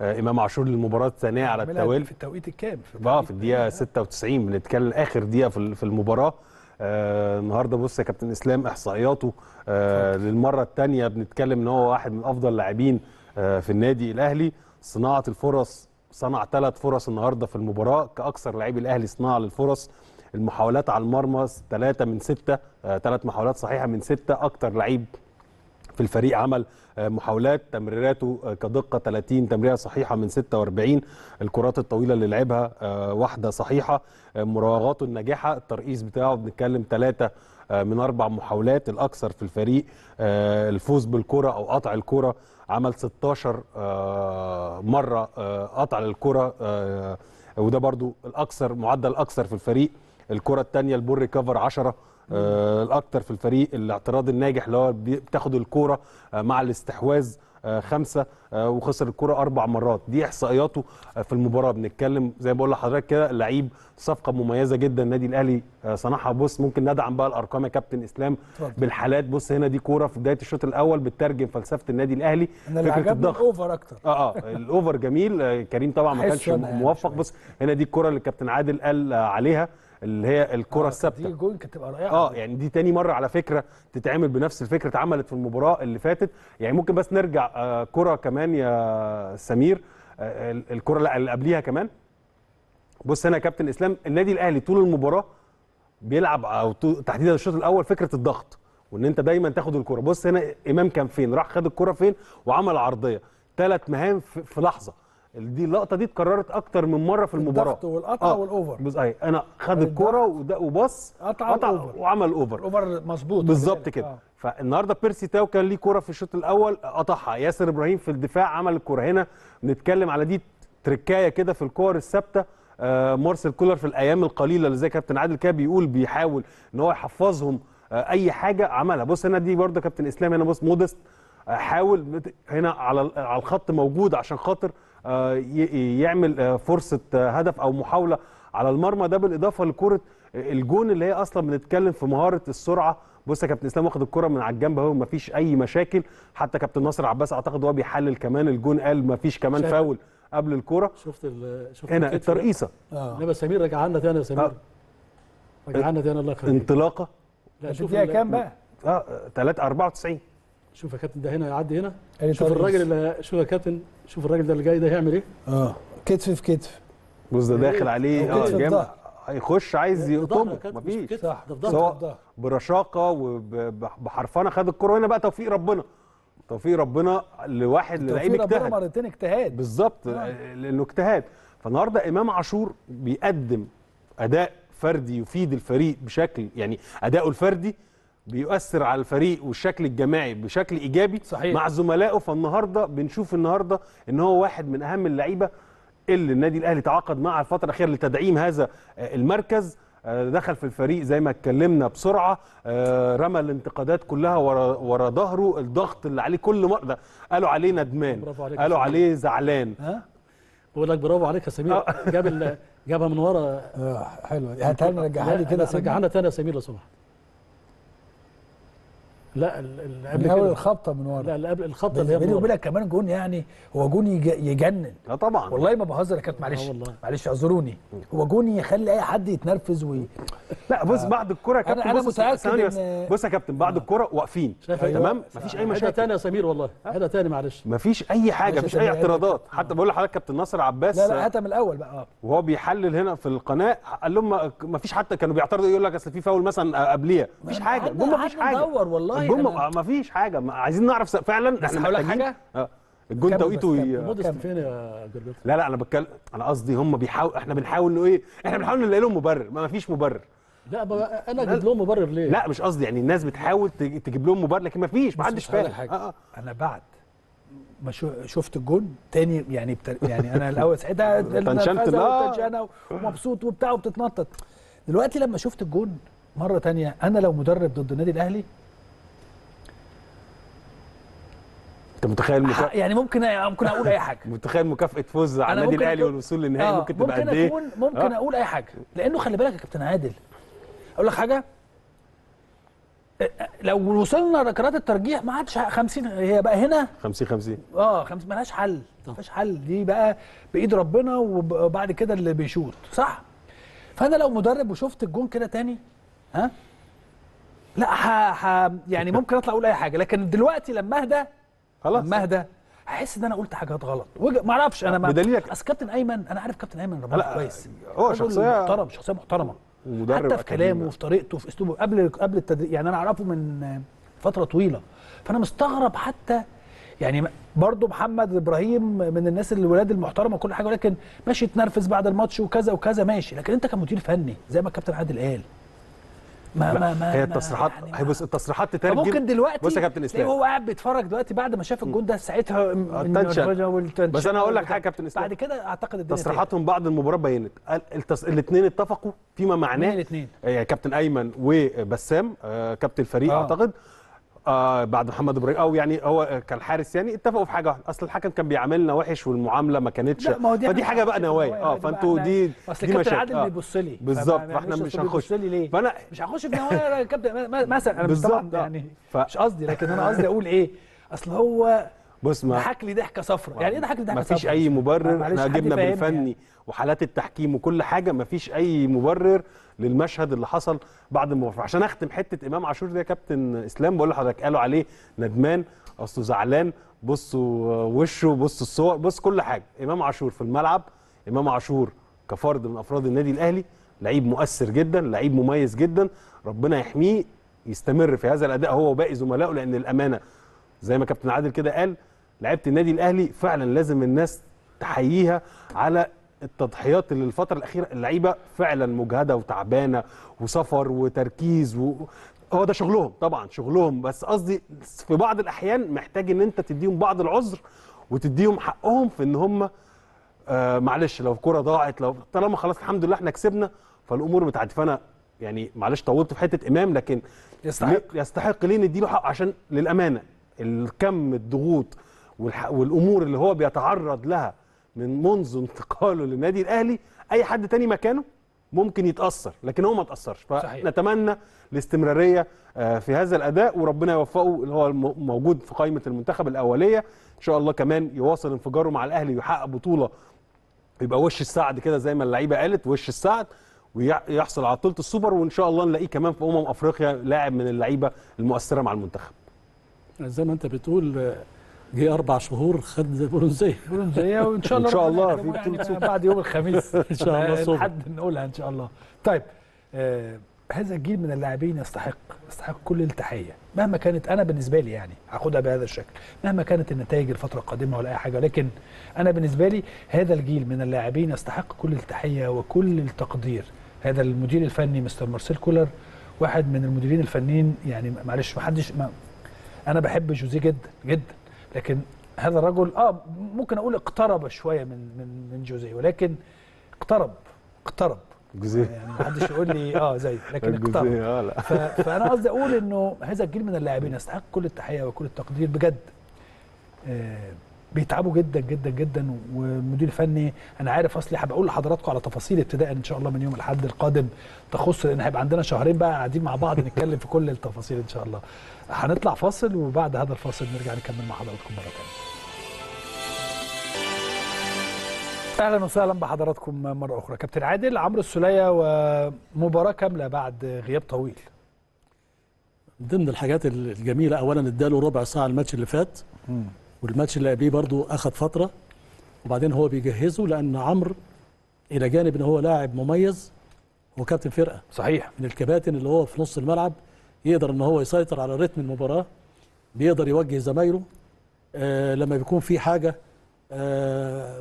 امام عاشور للمباراه الثانيه على التوالي في التوقيت الكام؟ في الدقيقه 96 بنتكلم اخر دقيقه في المباراه. النهارده بص يا كابتن اسلام احصائياته للمره الثانيه بنتكلم ان هو واحد من افضل اللاعبين في النادي الاهلي. صناعه الفرص، صنع 3 فرص النهارده في المباراه كاكثر لاعبي الاهلي صناعه للفرص. المحاولات على المرمى 3 من 6، 3 محاولات صحيحه من 6، اكثر لعيب في الفريق عمل محاولات. تمريراته كدقه 30 تمريره صحيحه من 46. الكرات الطويله اللي لعبها 1 صحيحه. مراوغاته الناجحه، الترقيص بتاعه بنتكلم 3 من 4 محاولات الاكثر في الفريق. الفوز بالكره او قطع الكره عمل 16 مره قطع للكره وده برضو الاكثر معدل اكثر في الفريق. الكره الثانيه البور ريكفر 10 الاكثر في الفريق. الاعتراض الناجح اللي هو بتاخد الكوره مع الاستحواذ 5 وخسر الكوره 4 مرات. دي احصائياته في المباراه. بنتكلم زي ما بقول لحضرتك كده لعيب صفقه مميزه جدا النادي الاهلي صنعها. بص ممكن ندعم بقى الارقام يا كابتن اسلام بالحالات. بص هنا دي كوره في بدايه الشوط الاول بتترجم فلسفه النادي الاهلي. أنا اللي عجبني الاوفر اكتر الاوفر جميل. كريم طبعا ما كانش موفق. بص هنا دي الكوره اللي الكابتن عادل قال عليها اللي هي الكره الثابته. دي جول كانت تبقى رائعه. يعني دي تاني مره على فكره تتعمل بنفس الفكره اتعملت في المباراه اللي فاتت. يعني ممكن بس نرجع كره كمان يا سمير. الكره اللي قبليها كمان. بص هنا يا كابتن اسلام النادي الاهلي طول المباراه بيلعب او تحديدا الشوط الاول فكره الضغط وان انت دايما تاخد الكره. بص هنا امام كان فين، راح خد الكره فين وعمل عرضيه. 3 مهام في لحظه. دي اللقطه دي اتكررت اكتر من مره في المباراه. الضغط والقطع والاوفر. بص انا خد الكوره وبص قطع وعمل اوفر. الاوفر مظبوط بالظبط كده. فالنهارده بيرسي تاو كان ليه كوره في الشوط الاول قطعها. ياسر ابراهيم في الدفاع عمل الكوره. هنا بنتكلم على دي تركايه كده في الكور الثابته. مارسل كولر في الايام القليله اللي زي كابتن عادل كده بيقول بيحاول ان هو يحفظهم اي حاجه عملها. بص هنا دي برده كابتن اسلام. هنا بص مودست حاول هنا على الخط موجود عشان خاطر يعمل فرصه هدف او محاوله على المرمى. ده بالاضافه لكره الجون اللي هي اصلا بنتكلم في مهاره السرعه. بص يا كابتن اسلام واخد الكره من على الجنب اهو ومفيش اي مشاكل. حتى كابتن ناصر عباس اعتقد هو بيحلل كمان الجون قال مفيش كمان فاول قبل الكره. شفت هنا الترقيصه. انما سمير رجع لنا تاني يا سمير. رجع لنا تاني الله يخليك. انطلاقه. لا شوف دي كام بقى؟ 3 94. شوف يا كابتن ده هنا يعدي هنا. شوف الراجل اللي شوف يا كابتن شوف الراجل ده اللي جاي ده هيعمل ايه؟ كتف في كتف. بص ده داخل عليه جامد هيخش عايز يقطمه مفيش. صح ده في ضهره برشاقه وبحرفنه خد الكره. هنا بقى توفيق ربنا. توفيق ربنا لواحد لعيب اجتهد. توفيق ربنا مرتين اجتهاد. بالظبط لانه اجتهاد. فالنهارده امام عاشور بيقدم اداء فردي يفيد الفريق بشكل يعني اداؤه الفردي بيؤثر على الفريق والشكل الجماعي بشكل ايجابي صحيح. مع زملائه. فالنهارده بنشوف النهارده ان هو واحد من اهم اللعيبه اللي النادي الاهلي تعاقد معها الفتره الاخيره لتدعيم هذا المركز. دخل في الفريق زي ما اتكلمنا بسرعه. رمى الانتقادات كلها ورا ظهره. الضغط اللي عليه كل مره قالوا عليه ندمان قالوا عليه زعلان. بقول لك برافو عليك يا سمير. جابها من ورا. حلوه. هاتها رجعها لي كده. رجعها لنا تاني يا سمير لو سمحت. لا اللي قبل كده الخبطه من ورا. لا اللي قبل الخبطه اللي هي بيني وبينك كمان جون. يعني هو جون يجنن. طبعا والله ما بهزر يا كابتن. معلش اعذروني. هو جون يخلي اي حد يتنرفز لا بص بعد الكوره يا كابتن انا متاكد بص يا كابتن بعد الكوره واقفين تمام مفيش اي مشاكل. هذا تاني يا سمير والله. هذا تاني معلش مفيش اي حاجه مفيش اي اعتراضات. حتى بقول لحضرتك كابتن ناصر عباس لا هاتم الاول بقى وهو بيحلل هنا في القناه قال لهم مفيش. حتى كانوا بيعترضوا يقول لك اصل في فاول مثلا قبليها. مفيش حاجه. مفيش حاجه والله. الجون مفيش حاجه. عايزين نعرف فعلا احنا محتاجين حاجه. الجون توقيته مودست فين يا جرجس؟ لا انا بتكلم انا قصدي هم بيحاولوا. احنا بنحاول انه ايه احنا بنحاول نلاقي لهم مبرر. ما فيش مبرر. لا انا اجيب لهم مبرر ليه؟ لا مش قصدي يعني الناس بتحاول تجيب لهم مبرر لكن ما فيش. ما حدش فاهم حاجه. انا بعد ما شفت الجون تاني يعني يعني انا الاول ساعتها تنشنت انا ومبسوط وبتاع وبتتنطط. دلوقتي لما شفت الجون مره ثانيه انا لو مدرب ضد النادي الاهلي انت متخيل يعني ممكن اقول اي حاجه. متخيل مكافاه فوز على النادي الاهلي والوصول للنهائي ممكن تبقى قد ايه؟ ممكن اقول اي حاجه لانه خلي بالك يا كابتن عادل اقول لك حاجه لو وصلنا لقرارات الترجيح ما عادش 50، هي بقى هنا 50-50. اه 50 مالهاش حل، مفيش حل، دي بقى بايد ربنا وبعد كده اللي بيشوط صح. فانا لو مدرب وشفت الجون كده تاني ها لا يعني ممكن اطلع اقول اي حاجه، لكن دلوقتي لما اهدى خلاص هحس ان انا قلت حاجات غلط ما اعرفش انا بدليلك. اصل كابتن ايمن انا عارف كابتن ايمن رمضان كويس، هو شخصيه محترم، شخصيه محترمه حتى في كلامه وفي طريقته وفي اسلوبه قبل التدريب، يعني انا اعرفه من فتره طويله. فانا مستغرب حتى يعني برضه محمد ابراهيم من الناس الولاد المحترمه وكل حاجه، ولكن ماشي اتنرفز بعد الماتش وكذا وكذا ماشي، لكن انت كمدير فني زي ما الكابتن عادل قال ما هي التصريحات يعني بص التصريحات تترجم. ممكن دلوقتي بص يا كابتن اسلام هو قاعد بيتفرج دلوقتي بعد ما شاف الجون ده ساعتها التنشن. بس انا هقول لك حاجه يا كابتن اسلام، بعد كده اعتقد الدنيا تصريحاتهم بعد المباراه بينت الاثنين اتفقوا فيما معناه الاثنين كابتن ايمن وبسام كابتن الفريق اعتقد بعد محمد ابراهيم او يعني هو كان حارس يعني اتفقوا في حاجه واحده، اصل الحكم كان بيعاملنا وحش والمعامله ما كانتش فدي حاجه بقى نوايا فانتوا دي كابتن عادل بيبص لي بالظبط فاحنا مش هنخش فانا مش هخش في نوايا كابتن مثلا انا بالظبط يعني مش قصدي، لكن انا قصدي اقول ايه اصل هو بص ضحك لي ضحكه صفراء يعني ايه ضحك لي ضحكه صفراء؟ مفيش اي مبرر، احنا جبنا بالفني يعني. وحالات التحكيم وكل حاجه مفيش اي مبرر للمشهد اللي حصل بعد المباراه. عشان اختم حته امام عاشور دي يا كابتن اسلام، بقول لحضرتك قالوا عليه ندمان اصله زعلان، بصوا وشه بصوا الصور بص كل حاجه. امام عاشور في الملعب، امام عاشور كفرد من افراد النادي الاهلي لعيب مؤثر جدا، لعيب مميز جدا، ربنا يحميه يستمر في هذا الاداء هو وباقي زملائه، لان الامانه زي ما كابتن عادل كده قال لعيبه النادي الاهلي فعلا لازم الناس تحييها على التضحيات اللي الفتره الاخيره اللعيبه فعلا مجهده وتعبانه وسفر وتركيز هو ده شغلهم طبعا شغلهم، بس قصدي في بعض الاحيان محتاج ان انت تديهم بعض العذر وتديهم حقهم في ان هم معلش لو الكره ضاعت لو طالما خلاص الحمد لله احنا كسبنا فالامور بتاعت. فانا يعني معلش طولت في حته امام لكن يستحق ليه نديله حق عشان للامانه الكم الضغوط والامور اللي هو بيتعرض لها منذ انتقاله للنادي الاهلي اي حد تاني مكانه ممكن يتاثر لكن هو ما تاثرش. فنتمنى الاستمراريه في هذا الاداء وربنا يوفقه اللي هو موجود في قائمه المنتخب الاوليه ان شاء الله، كمان يواصل انفجاره مع الاهلي ويحقق بطوله يبقى وش السعد كده زي ما اللعيبه قالت وش السعد ويحصل على بطوله السوبر، وان شاء الله نلاقيه كمان في افريقيا لاعب من اللعيبه المؤثره مع المنتخب. زي ما انت بتقول جه 4 شهور خد برونزيه وان شاء الله ان شاء الله في بطوله بعد يوم الخميس ان شاء الله لحد نقولها ان شاء الله. طيب هذا الجيل من اللاعبين يستحق كل التحيه مهما كانت، انا بالنسبه لي يعني هاخدها بهذا الشكل مهما كانت النتائج الفتره القادمه ولا اي حاجه، لكن انا بالنسبه لي هذا الجيل من اللاعبين يستحق كل التحيه وكل التقدير. هذا المدير الفني مستر مارسل كولر واحد من المديرين الفنيين يعني معلش محدش انا بحب جوزيه جدا جدا، لكن هذا الرجل ممكن اقول اقترب شويه من جوزيه، ولكن اقترب جوزيه يعني محدش يقول لي زيه لكن اقترب فانا قصدي اقول انه هذا الجيل من اللاعبين يستحق كل التحيه وكل التقدير بجد. بيتعبوا جدا جدا جدا، والمدير الفني انا عارف اصلي هبقى اقول لحضراتكم على تفاصيل ابتداء ان شاء الله من يوم الاحد القادم تخص، لان هيبقى عندنا 2 شهور بقى قاعدين مع بعض نتكلم في كل التفاصيل ان شاء الله. هنطلع فاصل وبعد هذا الفاصل نرجع نكمل مع حضراتكم مره ثانيه. اهلا وسهلا بحضراتكم مره اخرى. كابتن عادل، عمرو السوليه ومباراه كامله بعد غياب طويل. ضمن الحاجات الجميله اولا اداله ربع ساعه الماتش اللي فات والماتش اللي قبليه برضه اخذ فتره، وبعدين هو بيجهزه لان عمرو الى جانب ان هو لاعب مميز هو كابتن فرقه صحيح من الكباتن اللي هو في نص الملعب يقدر ان هو يسيطر على رتم المباراه، بيقدر يوجه زمايله لما بيكون في حاجه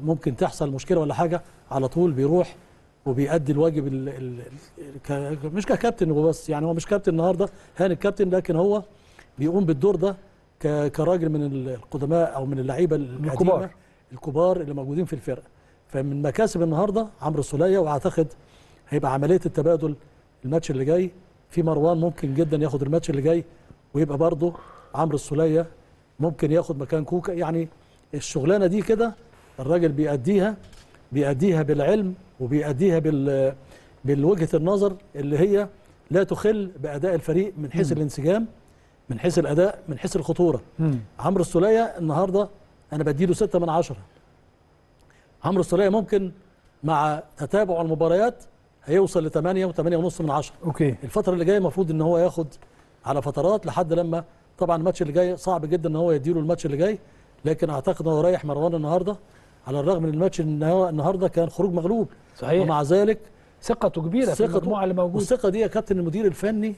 ممكن تحصل مشكله ولا حاجه على طول بيروح وبيأدي الواجب مش ككابتن وبس، يعني هو مش كابتن النهارده هاني الكابتن لكن هو بيقوم بالدور ده كراجل من القدماء او من اللعيبه الكبار اللي موجودين في الفرقه. فمن مكاسب النهارده عمرو السوليه، واعتقد هيبقى عمليه التبادل الماتش اللي جاي في مروان ممكن جدا ياخد الماتش اللي جاي ويبقى برضه عمرو السوليه ممكن ياخد مكان كوكا، يعني الشغلانه دي كده الراجل بيأديها بالعلم وبيأديها بالوجهه النظر اللي هي لا تخل بأداء الفريق من حيث الانسجام، من حيث الأداء، من حيث الخطورة. عمرو السولية النهاردة أنا بديله 6/10. عمرو السولية ممكن مع تتابع المباريات هيوصل ل8 و8.5/10. أوكي. الفترة اللي جاية المفروض إن هو ياخد على فترات لحد لما طبعا الماتش اللي جاي صعب جدا إن هو يديله الماتش اللي جاي، لكن أعتقد إن هو رايح مروان النهاردة على الرغم من الماتش النهاردة كان خروج مغلوب. صحيح. ومع ذلك ثقته كبيرة في المجموعة اللي موجودة. والثقة دي يا كابتن المدير الفني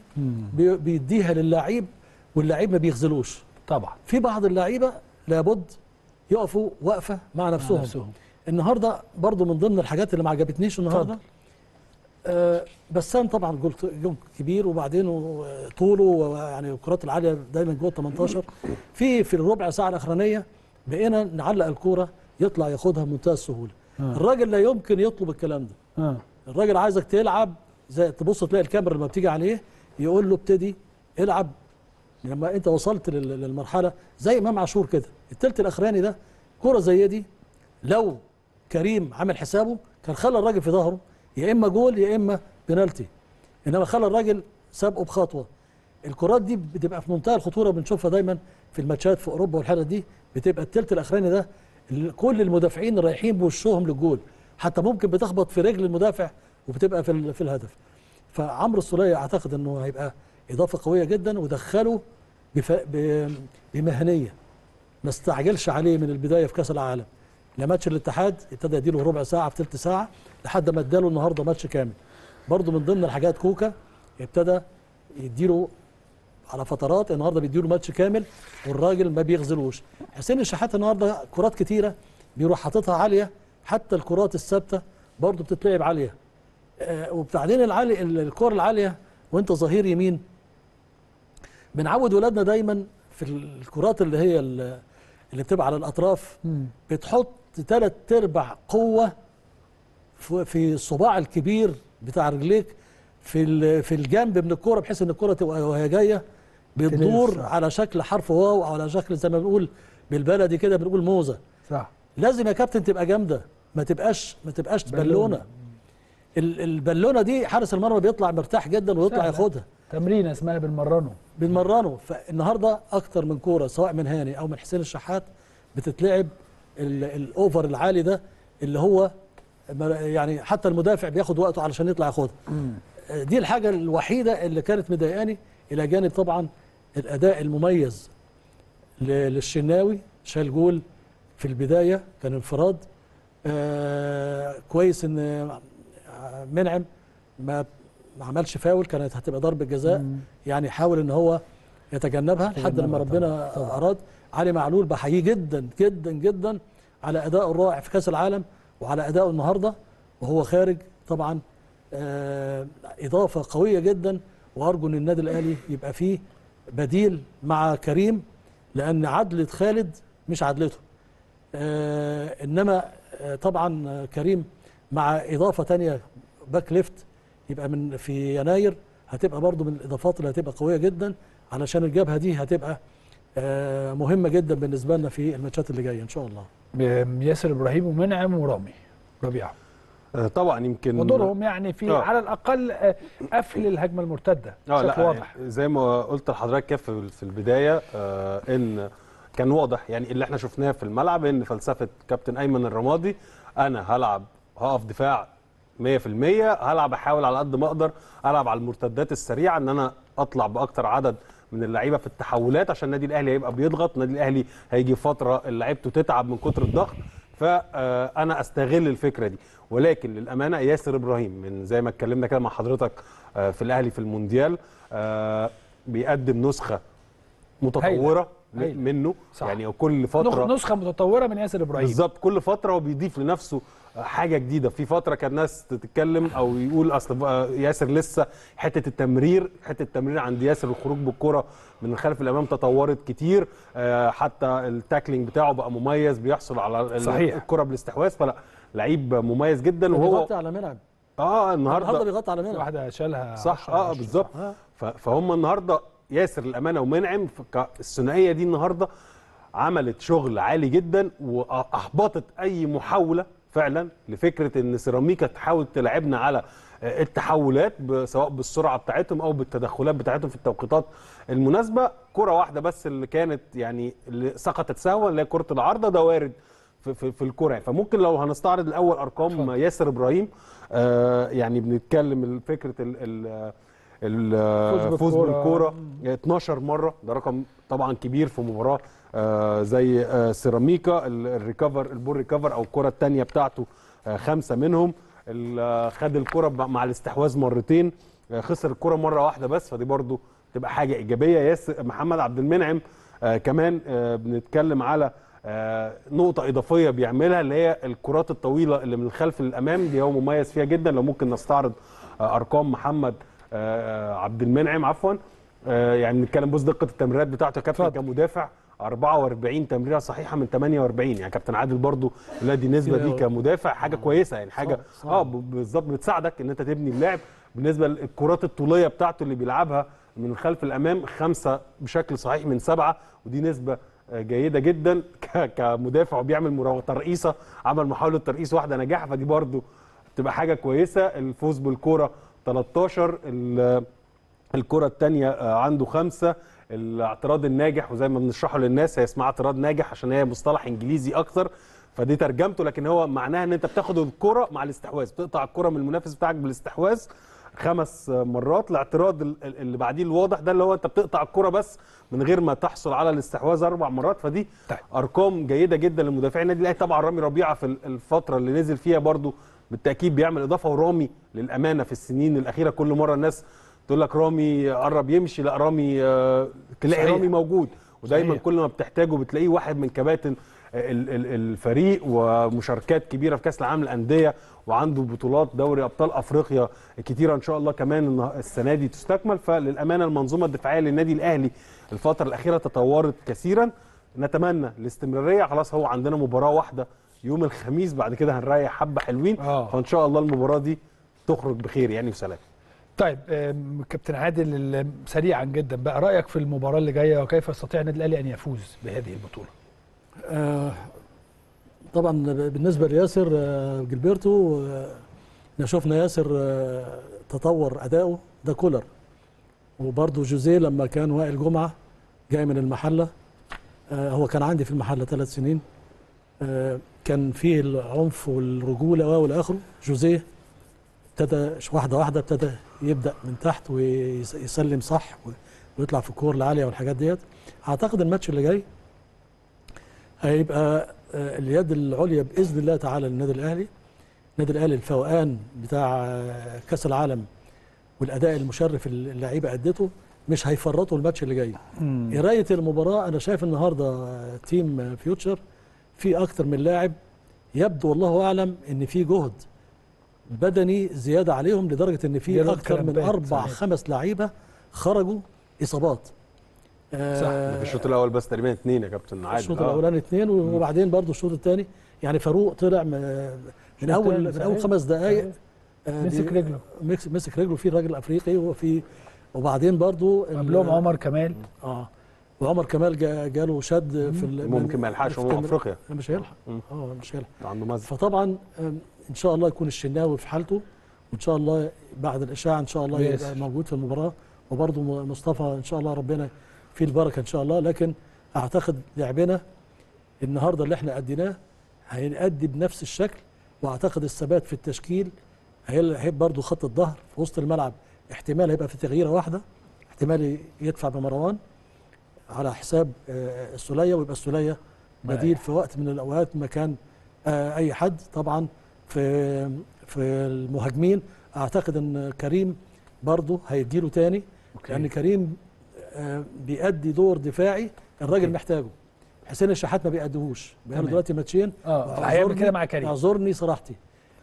بيديها للاعيب واللاعب ما بيخذلوش. طبعا في بعض اللعيبة لابد يقفوا وقفة مع نفسهم. النهارده برضو من ضمن الحاجات اللي ما عجبتنيش النهارده بسام طبعا جول كبير، وبعدين طوله يعني الكرات العالية دايما جوه 18. في الربع ساعة الأخرانية بقينا نعلق الكورة يطلع ياخدها بمنتهى السهولة. الراجل لا يمكن يطلب الكلام ده. الراجل عايزك تلعب زي تبص تلاقي الكاميرا لما بتيجي عليه يقول له ابتدي العب لما انت وصلت للمرحله زي امام عاشور كده. الثلث الاخراني ده كوره زي دي لو كريم عمل حسابه كان خلى الراجل في ظهره يا اما جول يا اما بنالتي، انما خلى الراجل سابقه بخطوه. الكرات دي بتبقى في منتهى الخطوره، بنشوفها دايما في الماتشات في اوروبا والحاله دي بتبقى الثلث الاخراني ده كل المدافعين رايحين بوشهم للجول، حتى ممكن بتخبط في رجل المدافع وبتبقى في الهدف. فعمرو السولية اعتقد انه هيبقى اضافه قويه جدا، ودخله بمهنيه ما استعجلش عليه من البدايه في كاس العالم. لماتش الاتحاد ابتدى يديله ربع ساعه في ثلث ساعه لحد ما اداله النهارده ماتش كامل. برضه من ضمن الحاجات كوكا ابتدى يديله على فترات، النهارده بيديله ماتش كامل والراجل ما بيغزلوش. حسين الشحات النهارده كرات كتيره بيروح حاططها عاليه، حتى الكرات الثابته برضه بتتلعب عاليه. وبعدين الكور العاليه وانت ظهير يمين بنعود ولادنا دايما في الكرات اللي هي اللي بتبقى على الاطراف بتحط 3/4 قوه في الصباع الكبير بتاع رجليك في الجنب من الكوره، بحيث ان الكوره تبقى وهي جايه بتدور على شكل حرف واو او على شكل زي ما بنقول بالبلدي كده بنقول موزه. صح. لازم يا كابتن تبقى جامده، ما تبقاش بالونه. البالونه دي حارس المرمى بيطلع مرتاح جدا ويطلع ياخدها. تمرين اسمها بنمرنه. فالنهارده اكتر من كوره سواء من هاني او من حسين الشحات بتتلعب الاوفر العالي ده اللي هو يعني حتى المدافع بياخد وقته علشان يطلع ياخدها. دي الحاجه الوحيده اللي كانت مضايقاني، الى جانب طبعا الاداء المميز للشناوي. شال جول في البدايه كان انفراد كويس ان منعم ما عملش فاول، كانت هتبقى ضربه جزاء. يعني حاول ان هو يتجنبها لحد لما ربنا اراد. علي معلول بحييه جدا جدا جدا على ادائه الرائع في كاس العالم وعلى ادائه النهارده وهو خارج طبعا اضافه قويه جدا، وارجو ان النادي الاهلي يبقى فيه بديل مع كريم، لان عدله خالد مش عدلته. انما طبعا كريم مع اضافه ثانيه باك ليفت يبقى من في يناير هتبقى برضو من الاضافات اللي هتبقى قويه جدا، علشان الجبهه دي هتبقى مهمه جدا بالنسبه لنا في الماتشات اللي جايه ان شاء الله. ياسر ابراهيم ومنعم ورامي ربيعه طبعا يمكن ودورهم يعني في على الاقل قفل الهجمه المرتده بشكل واضح. زي ما قلت لحضرتك في البدايه ان كان واضح يعني اللي احنا شفناه في الملعب ان فلسفه كابتن ايمن الرمادي انا هلعب هقف دفاع 100%، هلعب احاول على قد ما اقدر العب على المرتدات السريعه ان انا اطلع باكتر عدد من اللعيبه في التحولات عشان النادي الاهلي هيبقى بيضغط، النادي الاهلي هيجي فتره لعيبته تتعب من كتر الضغط، فانا استغل الفكره دي. ولكن للامانه ياسر ابراهيم من زي ما اتكلمنا كده مع حضرتك في الاهلي في المونديال بيقدم نسخه متطوره منه. صح. يعني كل فتره نسخه متطوره من ياسر ابراهيم بالظبط، كل فتره وبيضيف لنفسه حاجه جديده. في فتره كان ناس تتكلم او يقول اصل ياسر لسه حته التمرير عند ياسر الخروج بالكره من خلف الامام تطورت كتير، حتى التاكلينج بتاعه بقى مميز بيحصل على الكره بالاستحواذ، فلا لعيب مميز جدا وهو بيغطي على ملعب. النهارده بيغطي على ملعب واحده شالها. صح. بالظبط. فهم النهارده ياسر الامانه ومنعم الثنائيه دي النهارده عملت شغل عالي جدا واحبطت اي محاوله فعلا لفكره ان سيراميكا تحاول تلعبنا على التحولات سواء بالسرعه بتاعتهم او بالتدخلات بتاعتهم في التوقيتات المناسبه. كره واحده بس اللي كانت يعني اللي سقطت سهوا اللي هي كره العارضه، ده وارد في الكره. فممكن لو هنستعرض الاول ارقام ياسر ابراهيم، يعني بنتكلم فكره الفوز بالكوره 12 مره، ده رقم طبعا كبير في مباراه زي سيراميكا. الريكفر البول ريكفر او الكره الثانيه بتاعته 5 منهم، خد الكره مع الاستحواذ مرتين، خسر الكره مره واحده بس، فدي برضو تبقى حاجه ايجابيه. ياسر محمد عبد المنعم كمان بنتكلم على نقطه اضافيه بيعملها اللي هي الكرات الطويله اللي من الخلف للامام، دي هو مميز فيها جدا. لو ممكن نستعرض ارقام محمد عبد المنعم عفوا، يعني بنتكلم بص دقه التمريرات بتاعته يا كابتن كمدافع 44 تمريره صحيحه من 48، يعني كابتن عادل برضو دي النسبه دي كمدافع حاجه كويسه، يعني حاجه بالظبط بتساعدك ان انت تبني اللاعب. بالنسبه للكرات الطوليه بتاعته اللي بيلعبها من الخلف الامام 5 بشكل صحيح من 7، ودي نسبه جيده جدا كمدافع، وبيعمل ترقيصه، عمل محاوله ترقيص واحده نجاحه، فدي برضو تبقى حاجه كويسه. الفوز بالكوره 13، الكره الثانيه عنده 5. الاعتراض الناجح، وزي ما بنشرحه للناس هي اسمها اعتراض ناجح عشان هي مصطلح انجليزي اكتر فدي ترجمته، لكن هو معناها ان انت بتاخد الكره مع الاستحواذ، بتقطع الكره من المنافس بتاعك بالاستحواذ 5 مرات. الاعتراض اللي بعديه الواضح ده اللي هو انت بتقطع الكره بس من غير ما تحصل على الاستحواذ 4 مرات، فدي ارقام جيده جدا للمدافعين النادي الاهلي. طبعا رامي ربيعه في الفتره اللي نزل فيها برضو بالتاكيد بيعمل اضافه، ورامي للامانه في السنين الاخيره كل مره الناس تقول لك رامي قرب يمشي، لا رامي تلاقي رامي موجود، ودايما كل ما بتحتاجه بتلاقيه واحد من كباتن الفريق، ومشاركات كبيره في كاس العالم للانديه، وعنده بطولات دوري ابطال افريقيا كتيره ان شاء الله كمان السنه دي تستكمل. فللامانه المنظومه الدفاعيه للنادي الاهلي الفتره الاخيره تطورت كثيرا، نتمنى الاستمراريه. خلاص هو عندنا مباراه واحده يوم الخميس، بعد كده هنريح حبه حلوين فان شاء الله المباراه دي تخرج بخير يعني وسلام. طيب كابتن عادل، سريعا جدا بقى رايك في المباراه اللي جايه وكيف يستطيع النادي الاهلي ان يفوز بهذه البطوله؟ طبعا بالنسبه لياسر جلبرتو احنا شفنا ياسر تطور اداؤه، ده كولر، وبرده جوزيه لما كان وائل جمعه جاي من المحله، هو كان عندي في المحله 3 سنين، كان فيه العنف والرجوله والاخر. جوزيه ابتدى واحده واحده ابتدى يبدا من تحت ويسلم صح ويطلع في الكور العاليه والحاجات ديت. اعتقد الماتش اللي جاي هيبقى اليد العليا باذن الله تعالى للنادي الاهلي. النادي الاهلي الفوقان بتاع كاس العالم والاداء المشرف اللي اللعيبه ادته مش هيفرطوا الماتش اللي جاي. قرايه المباراه انا شايف النهارده تيم فيوتشر في اكتر من لاعب، يبدو والله اعلم ان في جهد بدني زياده عليهم لدرجه ان في اكثر من 4-5 لعيبه خرجوا اصابات. صح، في الشوط الاول بس تقريبا 2 يا كابتن عادل، الشوط الاولاني 2 وبعدين برضه الشوط الثاني، يعني فاروق طلع من اول 5 دقائق مسك رجله، في راجل افريقي، وبعدين برضه قبلهم عمر كمال، وعمر كمال جاله شد في ممكن ما يلحقش افريقيا، مش هيلحق، مش هيلحق. فطبعا ان شاء الله يكون الشناوي في حالته، وان شاء الله بعد الاشاعه ان شاء الله يبقى موجود في المباراه، وبرضه مصطفى ان شاء الله ربنا فيه البركه ان شاء الله. لكن اعتقد لعبنا النهارده اللي احنا اديناه هينأدي بنفس الشكل، واعتقد الثبات في التشكيل هيبقى برضه خط الظهر في وسط الملعب احتمال هيبقى في تغييره واحده، احتمال يدفع بمروان على حساب السوليه، ويبقى السوليه بديل في وقت من الاوقات مكان اي حد. طبعا في المهاجمين اعتقد ان كريم برضه هيديله تاني، لان كريم بيأدي دور دفاعي الراجل محتاجه. حسين الشحات ما بيأديهوش، بقاله دلوقتي ماتشين هيعمل كده مع كريم، اعذرني صراحتي،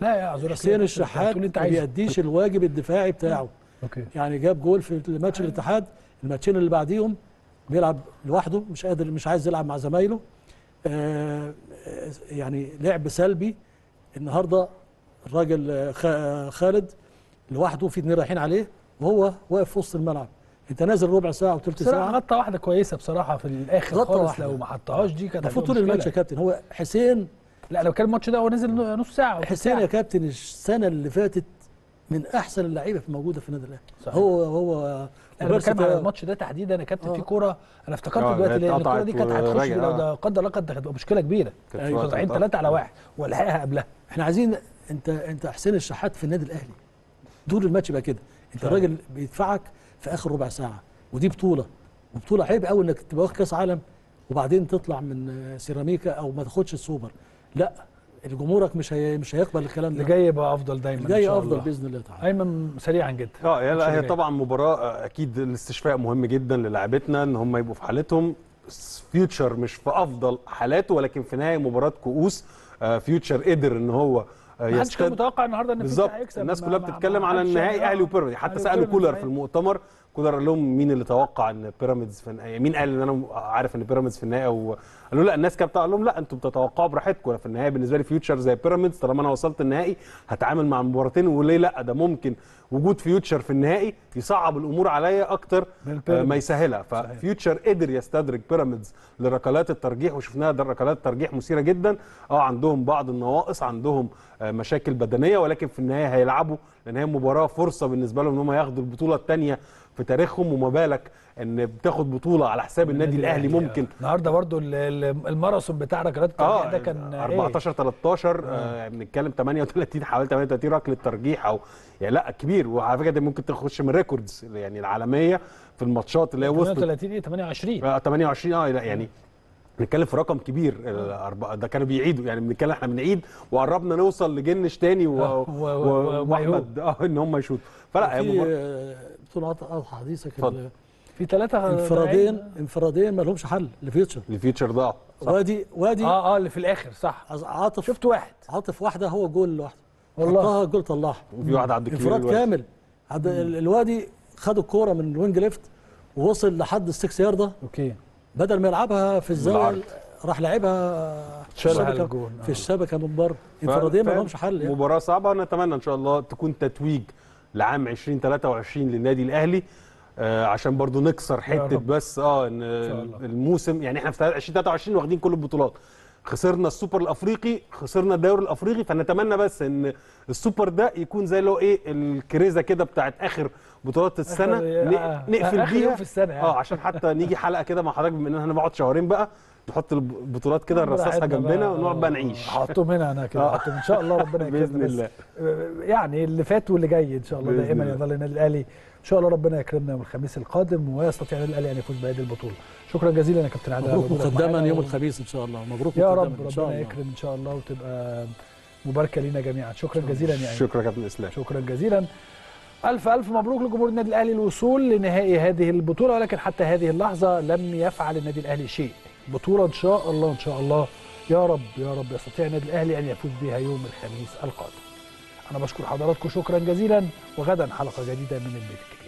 لا يا اعذرك، حسين الشحات ما بيأديش الواجب الدفاعي بتاعه. يعني جاب جول في ماتش الاتحاد، الماتشين اللي بعديهم بيلعب لوحده، مش قادر، مش عايز يلعب مع زمايله، يعني لعب سلبي. النهارده الراجل خالد لوحده، في 2 رايحين عليه وهو واقف في وسط الملعب، انت نازل ربع ساعه وثلث ساعه. غطى واحده كويسه بصراحه في الاخر خالص، لو ما حطهاش دي كانت المفروض طول الماتش يا كابتن. هو حسين، لا لو كان الماتش ده هو نزل نص ساعه، حسين يا كابتن السنه اللي فاتت من احسن اللعيبه في موجوده في النادي الاهلي. هو انا بتكلم على الماتش ده تحديدا. انا كابتن فيه كوره انا افتكرت دلوقتي، لان الكوره دي كانت هتخش لو ده قدر الله كانت هتبقى مشكله كبيره، كانوا طالعين 3-1 ولحقها قبلها. احنا عايزين انت حسين الشحات في النادي الاهلي دور الماتش بقى كده، انت راجل بيدفعك في اخر ربع ساعه، ودي بطوله، وبطوله عيب قوي انك تبقى واخد كاس عالم وبعدين تطلع من سيراميكا او ما تاخدش السوبر. لا، الجمهورك مش هيقبل الكلام ده. اللي جاي يبقى افضل دايما، اللي جاي افضل باذن الله تعالى. ايمن سريعا جدا. يلا، هي طبعا مباراه اكيد الاستشفاء مهم جدا للاعبتنا، ان هم يبقوا في حالتهم. فيوتشر مش في افضل حالاته، ولكن في نهايه مباراه كؤوس فيوتشر قدر ان هو محدش كان متوقع النهارده ان فيوتشر هيكسب. الناس كلها بتتكلم على النهائي اهلي وبيراميدز، حتى سالوا كولر في المؤتمر، كولر قال لهم مين اللي توقع ان بيراميدز في، مين قال ان انا عارف ان بيراميدز في النهائي، وقالوا لا الناس كانت بتقول لهم لا انتم بتتوقعوا براحتكم، انا في النهائي بالنسبه لي فيوتشر زي بيراميدز، طالما انا وصلت النهائي هتعامل مع مباراتين، وليه لا، ده ممكن وجود فيوتشر في النهائي يصعب الامور عليا اكتر ما يسهلها. ففيوتشر قدر يستدرج بيراميدز لركلات الترجيح، وشفناها ده ركلات الترجيح مثيره جدا. عندهم بعض النواقص، عندهم مشاكل بدنيه، ولكن في النهايه هيلعبوا، لان هي مباراه فرصه بالنسبه لهم ان هم ياخدوا البطوله الثانيه في تاريخهم، وما بالك ان بتاخد بطوله على حساب النادي الاهلي. ممكن النهارده برده الماراثون بتاع ركلات الترجيح ده كان 14-13 بنتكلم 38، حوالي 38 ركله ترجيح، او يعني لا كبير. وعلى فكره دي ممكن تخش من ريكوردز يعني العالميه في الماتشات اللي هي وصلت 38 28 يعني بنتكلم في رقم كبير. ده كانوا بيعيدوا، يعني بنتكلم احنا بنعيد وقربنا نوصل لجنش تاني واحمد ان هم يشوطوا. فلا في بطولات حديثه كده، في 3 انفرادين ما لهمش حل لفيوتشر ضاعوا. وادي اللي في الاخر صح، عاطف شفت عاطف واحده، هو جول لوحده والله، جول طلعها، وفي واحد عدى انفراد كامل. الوادي خد الكوره من الوينج ليفت ووصل لحد السكس يارده، اوكي، بدل ما يلعبها في الزاويه راح لعبها في الشبكه من بره. انفرادين ما لهمش حل يعني. مباراه صعبه، نتمنى ان شاء الله تكون تتويج لعام 2023 للنادي الاهلي، عشان برضو نكسر حته بس ان الموسم، يعني احنا في 2023 واخدين كل البطولات، خسرنا السوبر الافريقي، خسرنا الدوري الافريقي، فنتمنى بس ان السوبر ده يكون زي اللي هو الكريزه كده بتاعت اخر بطولات السنه، نقفل بيها في السنه يعني. عشان حتى نيجي حلقه كده مع حضرتك، بما ان احنا نقعد شهرين بقى نحط البطولات كده نرصصها جنبنا ونقعد بقى نعيش. حطهم هنا انا كده، حطهم ان شاء الله، ربنا يكرمنا باذن الله، يعني اللي فات واللي جاي ان شاء الله دائما يظل النادي الاهلي ان شاء الله، ربنا يكرمنا يوم الخميس القادم ويستطيع النادي الاهلي ان يفوز بهذه البطوله. شكرا جزيلا يا كابتن عادل، مبروك مقدما يوم الخميس ان شاء الله، مبروك يا رب، ربنا يكرم ان شاء الله وتبقى مباركه لينا جميعا. شكرا جزيلا يا شكرا يا كابتن اسلام، شكرا جزيلا، ألف مبروك لجمهور النادي الاهلي الوصول لنهائي هذه البطوله، ولكن حتى هذه اللحظه لم يفعل النادي الاهلي شيء. بطولة إن شاء الله إن شاء الله يا رب يا رب يستطيع النادي الأهلي أن يفوز بها يوم الخميس القادم. أنا بشكر حضراتكم شكرا جزيلا، وغدا حلقة جديدة من البيت.